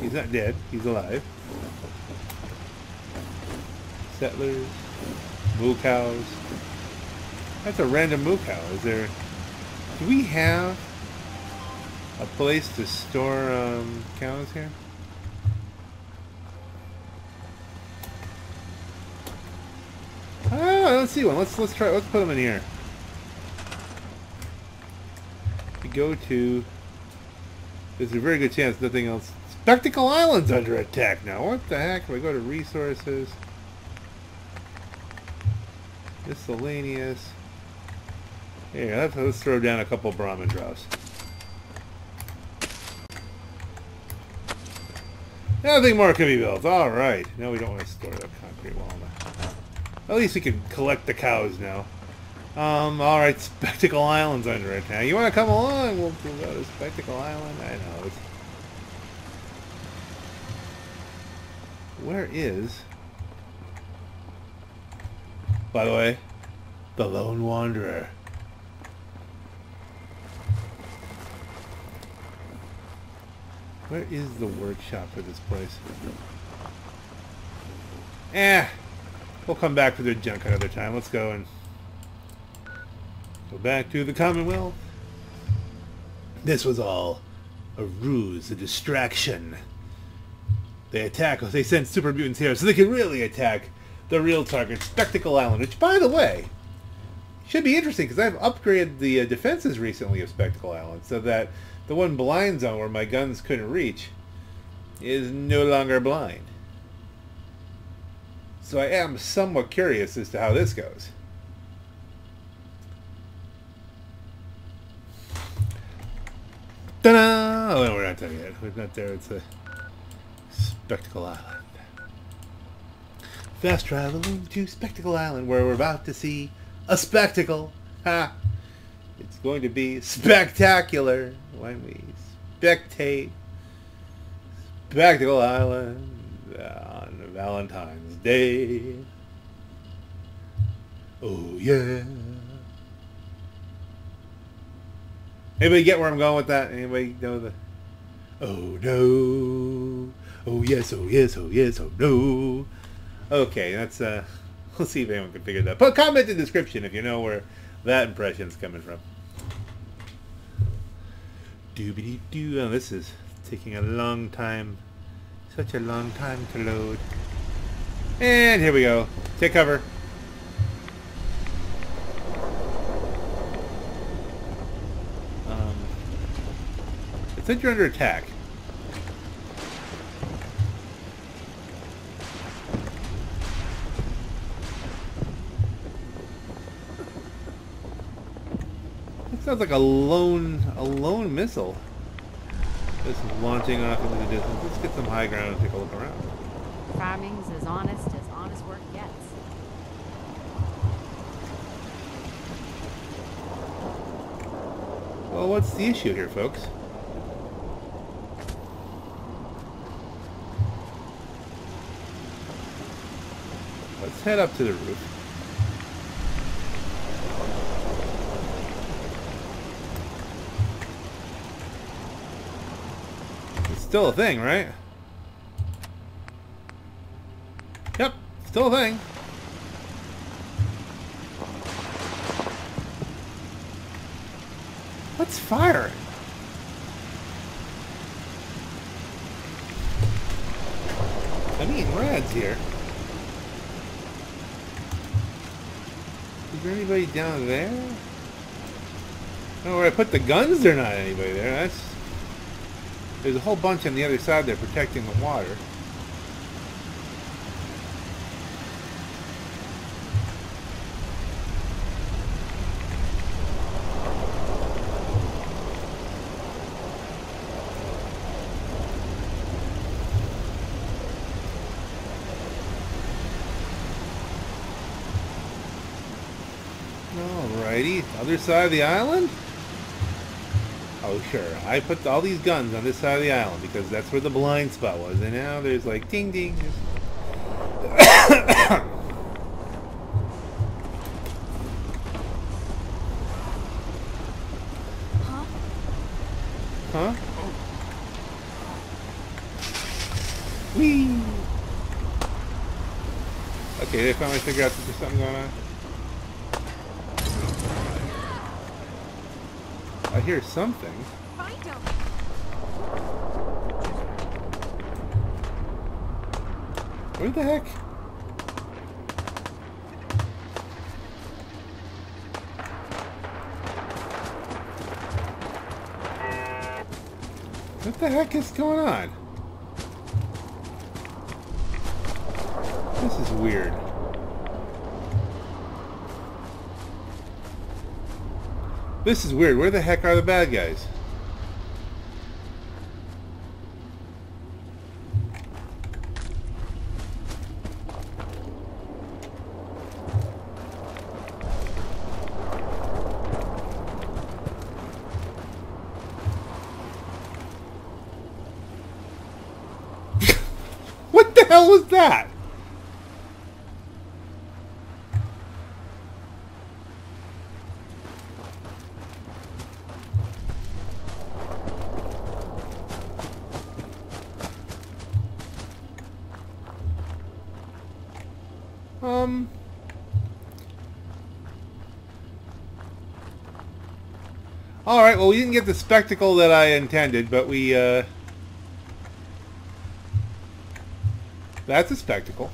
He's not dead, he's alive. Settlers. Moo cows. That's a random moo cow. Is there... Do we have... a place to store cows here? Oh, I don't see one. Let's try. Let's put them in here. If you go to, there's a very good chance nothing else. Spectacle Island's under attack now. What the heck? If I go to resources, miscellaneous. Here, let's throw down a couple Brahmin drops. Nothing more can be built. All right. Now we don't want to store the concrete wall. At least we can collect the cows now. All right. Spectacle Island's under it now. You want to come along? We'll go to Spectacle Island. I know. It's... Where is... By the way, the Lone Wanderer. Where is the workshop for this place? We'll come back for their junk another time. Let's go and go back to the Commonwealth. This was all a ruse, a distraction. They attack, they send super mutants here so they can really attack the real target, Spectacle Island, which, by the way, should be interesting because I've upgraded the defenses recently of Spectacle Island so that the one blind zone where my guns couldn't reach is no longer blind. So I am somewhat curious as to how this goes. Ta-da! Oh, no, we're not done yet. We're not there. It's a Spectacle Island. Fast traveling to Spectacle Island, where we're about to see a spectacle. Ha! It's going to be spectacular when we spectate Spectacle Island on Valentine's Day. Oh, yeah. Anybody get where I'm going with that? Anybody know the... Oh, no. Oh, yes, oh, yes, oh, yes, oh, no. Okay, that's... We'll see if anyone can figure that out. But comment in the description if you know where that impression's coming from. Doobity-doo. Oh, this is taking a long time. Such a long time to load. And here we go. Take cover. I think you're under attack. That sounds like a lone missile. Just launching off into the distance. Let's get some high ground and take a look around. Farming's as honest work gets. Well, what's the issue here, folks? Let's head up to the roof. It's still a thing, right? Yep, still a thing. What's firing? I'm eating rads here. Is there anybody down there? Oh, where I put the guns, there's not anybody there. That's... There's a whole bunch on the other side there protecting the water. Other side of the island? Oh sure, I put all these guns on this side of the island because that's where the blind spot was, and now there's like ding ding. Huh? Whee! Okay, they finally figured out that there's something going on. I hear something. Where the heck? What the heck is going on? This is weird. This is weird. Where the heck are the bad guys? What the hell was that? Alright, well, we didn't get the spectacle that I intended, but we, that's a spectacle.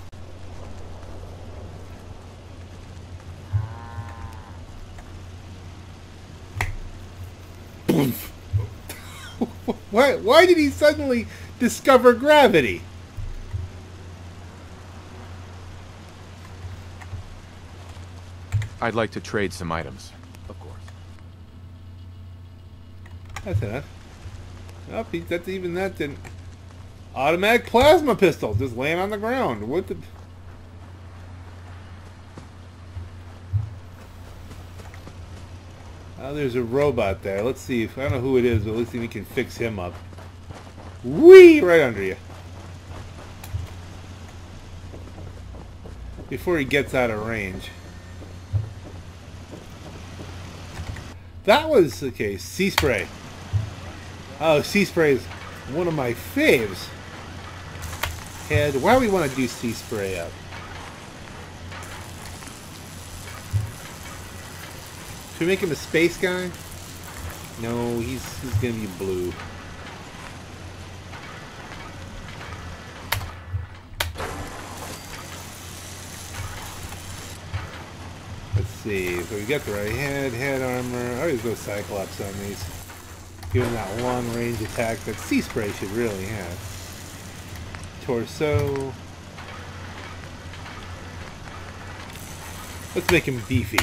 Why did he suddenly discover gravity? I'd like to trade some items. That's enough. Oh, that's even that didn't. Automatic plasma pistol, just laying on the ground. What the? Oh, there's a robot there. Let's see if, I don't know who it is, but let's see if we can fix him up. Whee! Right under you. Before he gets out of range. That was, okay, sea spray. Oh, sea spray is one of my faves. And why do we want to do sea spray up? Should we make him a space guy? No, he's gonna be blue. Let's see, so we got the right head armor. I always go Cyclops on these. Doing that long range attack that Sea Spray should really have. Torso. Let's make him beefy.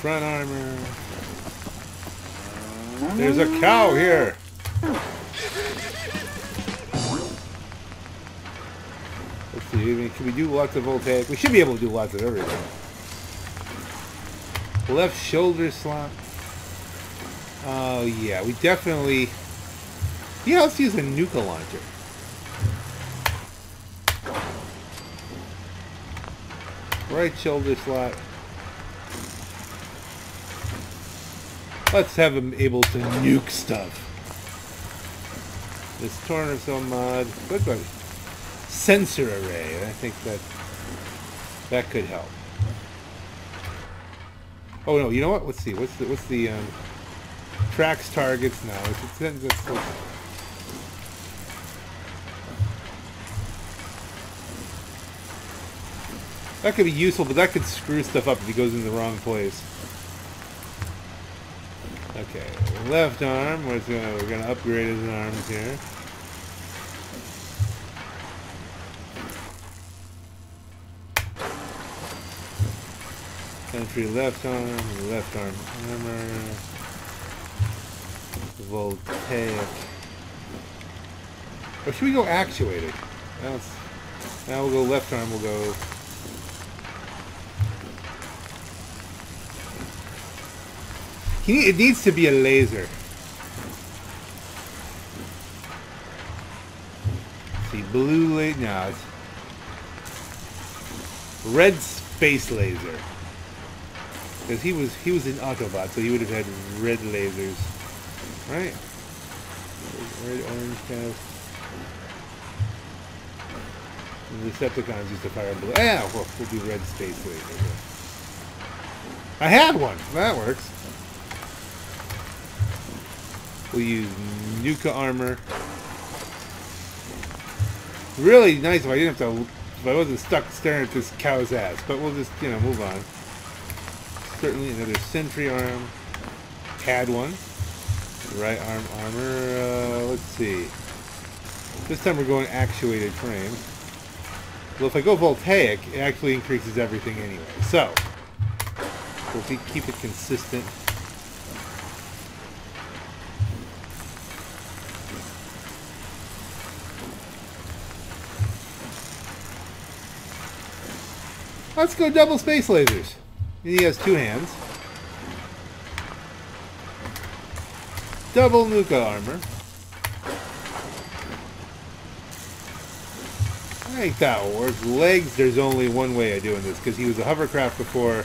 Front armor. There's a cow here! Let's see, I mean, can we do lots of voltaic? We should be able to do lots of everything. Left shoulder slot. Oh yeah, we definitely... Yeah, let's use a nuke launcher. Right shoulder slot. Let's have him able to nuke stuff. This tornado cell mod. What's that? Sensor array. I think that could help. Oh no! You know what? Let's see. What's the tracks targets now? That could be useful, but that could screw stuff up if it goes in the wrong place. Okay, left arm, we're gonna upgrade his arms here. Entry left arm armor, voltaic. Or should we go actuated? Now we'll go left arm, we'll go... It needs to be a laser. Let's see, blue laser. No, it's red space laser. Because he was an Autobot, so he would have had red lasers, right? Red, orange kind of. The Decepticons used to fire blue. Yeah, well, we'll do red space laser. I had one. That works. We'll use Nuka armor. Really nice if I didn't have to, if I wasn't stuck staring at this cow's ass. But we'll just, you know, move on. Certainly another sentry arm. Had one. Right arm armor. Let's see. This time we're going actuated frame. Well, if I go voltaic, it actually increases everything anyway. So, we'll keep it consistent. Let's go double space lasers. He has two hands. Double Nuka armor. I think that works. Legs, there's only one way of doing this, because he was a hovercraft before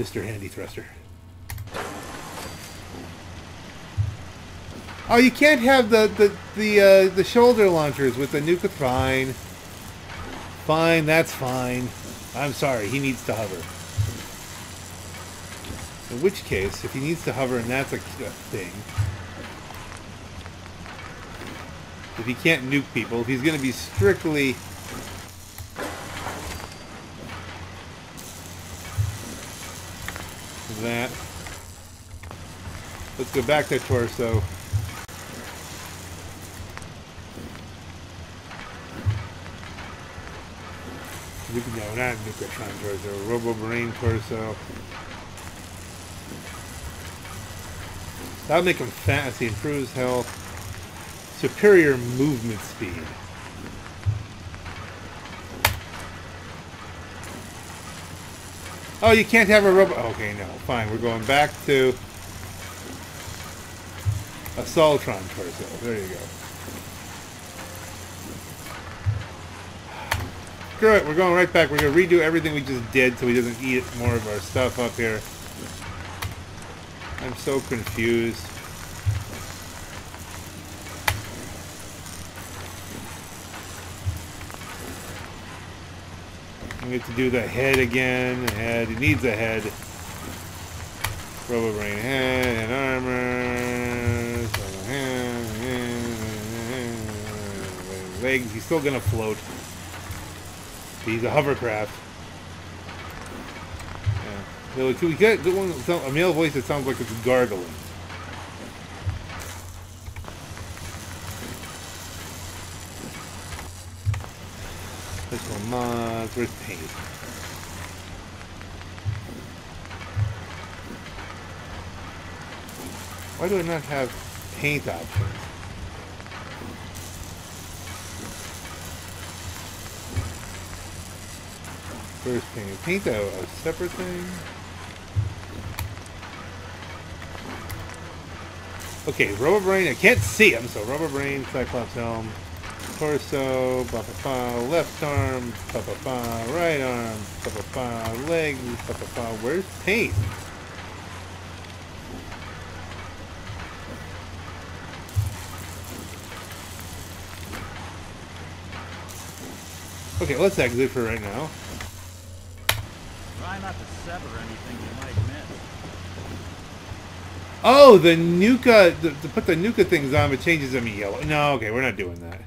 Mr. Handy Thruster. Oh, you can't have the shoulder launchers with the Nuka. Fine. Fine, that's fine. I'm sorry, he needs to hover. In which case, if he needs to hover, and that's a thing. If he can't nuke people, he's going to be strictly... That. Let's go back to torso. No, not Nucatron torso. Robo Brain torso. That'll make him fat as he improves health. Superior movement speed. Oh, you can't have a robot. Okay, no, fine. We're going back to a Soltron torso. There you go. Screw it. We're going right back. We're going to redo everything we just did so he doesn't eat more of our stuff up here. I'm so confused. We have to do the head again. Head. He needs a head. Robo Brain head and armor. Legs. He's still going to float. He's a hovercraft. Yeah. Can we get a male voice that sounds like it's gargling? This one, where's paint? Why do I not have paint options? First thing, paint a separate thing. Okay, Robo Brain. I can't see him, so Robo Brain, Cyclops helm, torso, ba-ba-ba, left arm, ba-ba-ba, right arm, ba-ba-ba, legs, ba-ba-ba. Where's paint? Okay, let's exit for right now. Try not to sever anything you might miss. Oh, the Nuka, to put the Nuka things on, but changes them to yellow. No, okay, we're not doing that.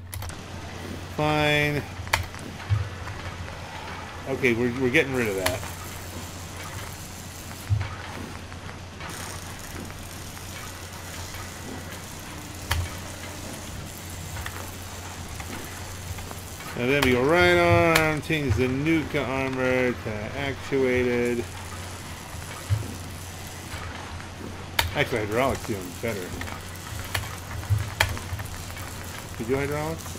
Fine. Okay, we're getting rid of that. And then we go right arm, change the Nuka armor to actuated. Actually, hydraulics doing better. You do hydraulics?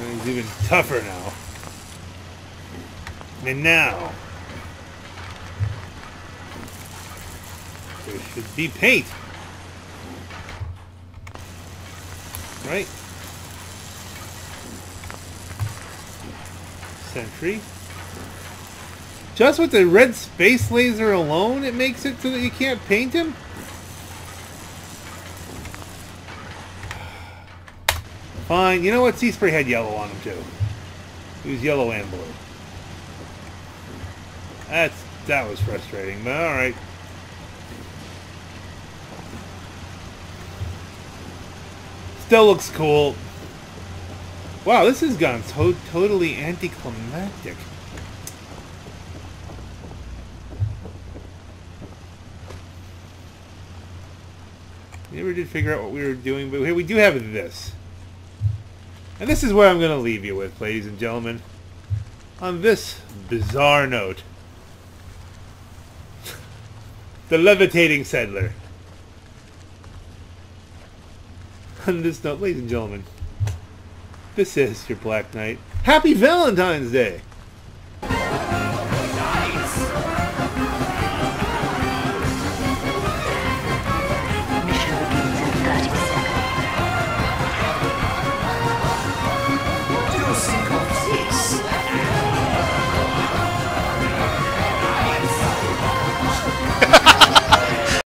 It's even tougher now. And now there should be paint, right? Sentry. Just with the red space laser alone, it makes it so that you can't paint him? Fine. You know what? Sea Spray had yellow on him, too. He was yellow and blue. That was frustrating, but alright. Still looks cool. Wow, this has gone so totally anticlimactic. We never did figure out what we were doing, but here we do have this. And this is where I'm going to leave you with, ladies and gentlemen. On this bizarre note. The Levitating Settler. On this note, ladies and gentlemen. This is your Black Knight. Happy Valentine's Day!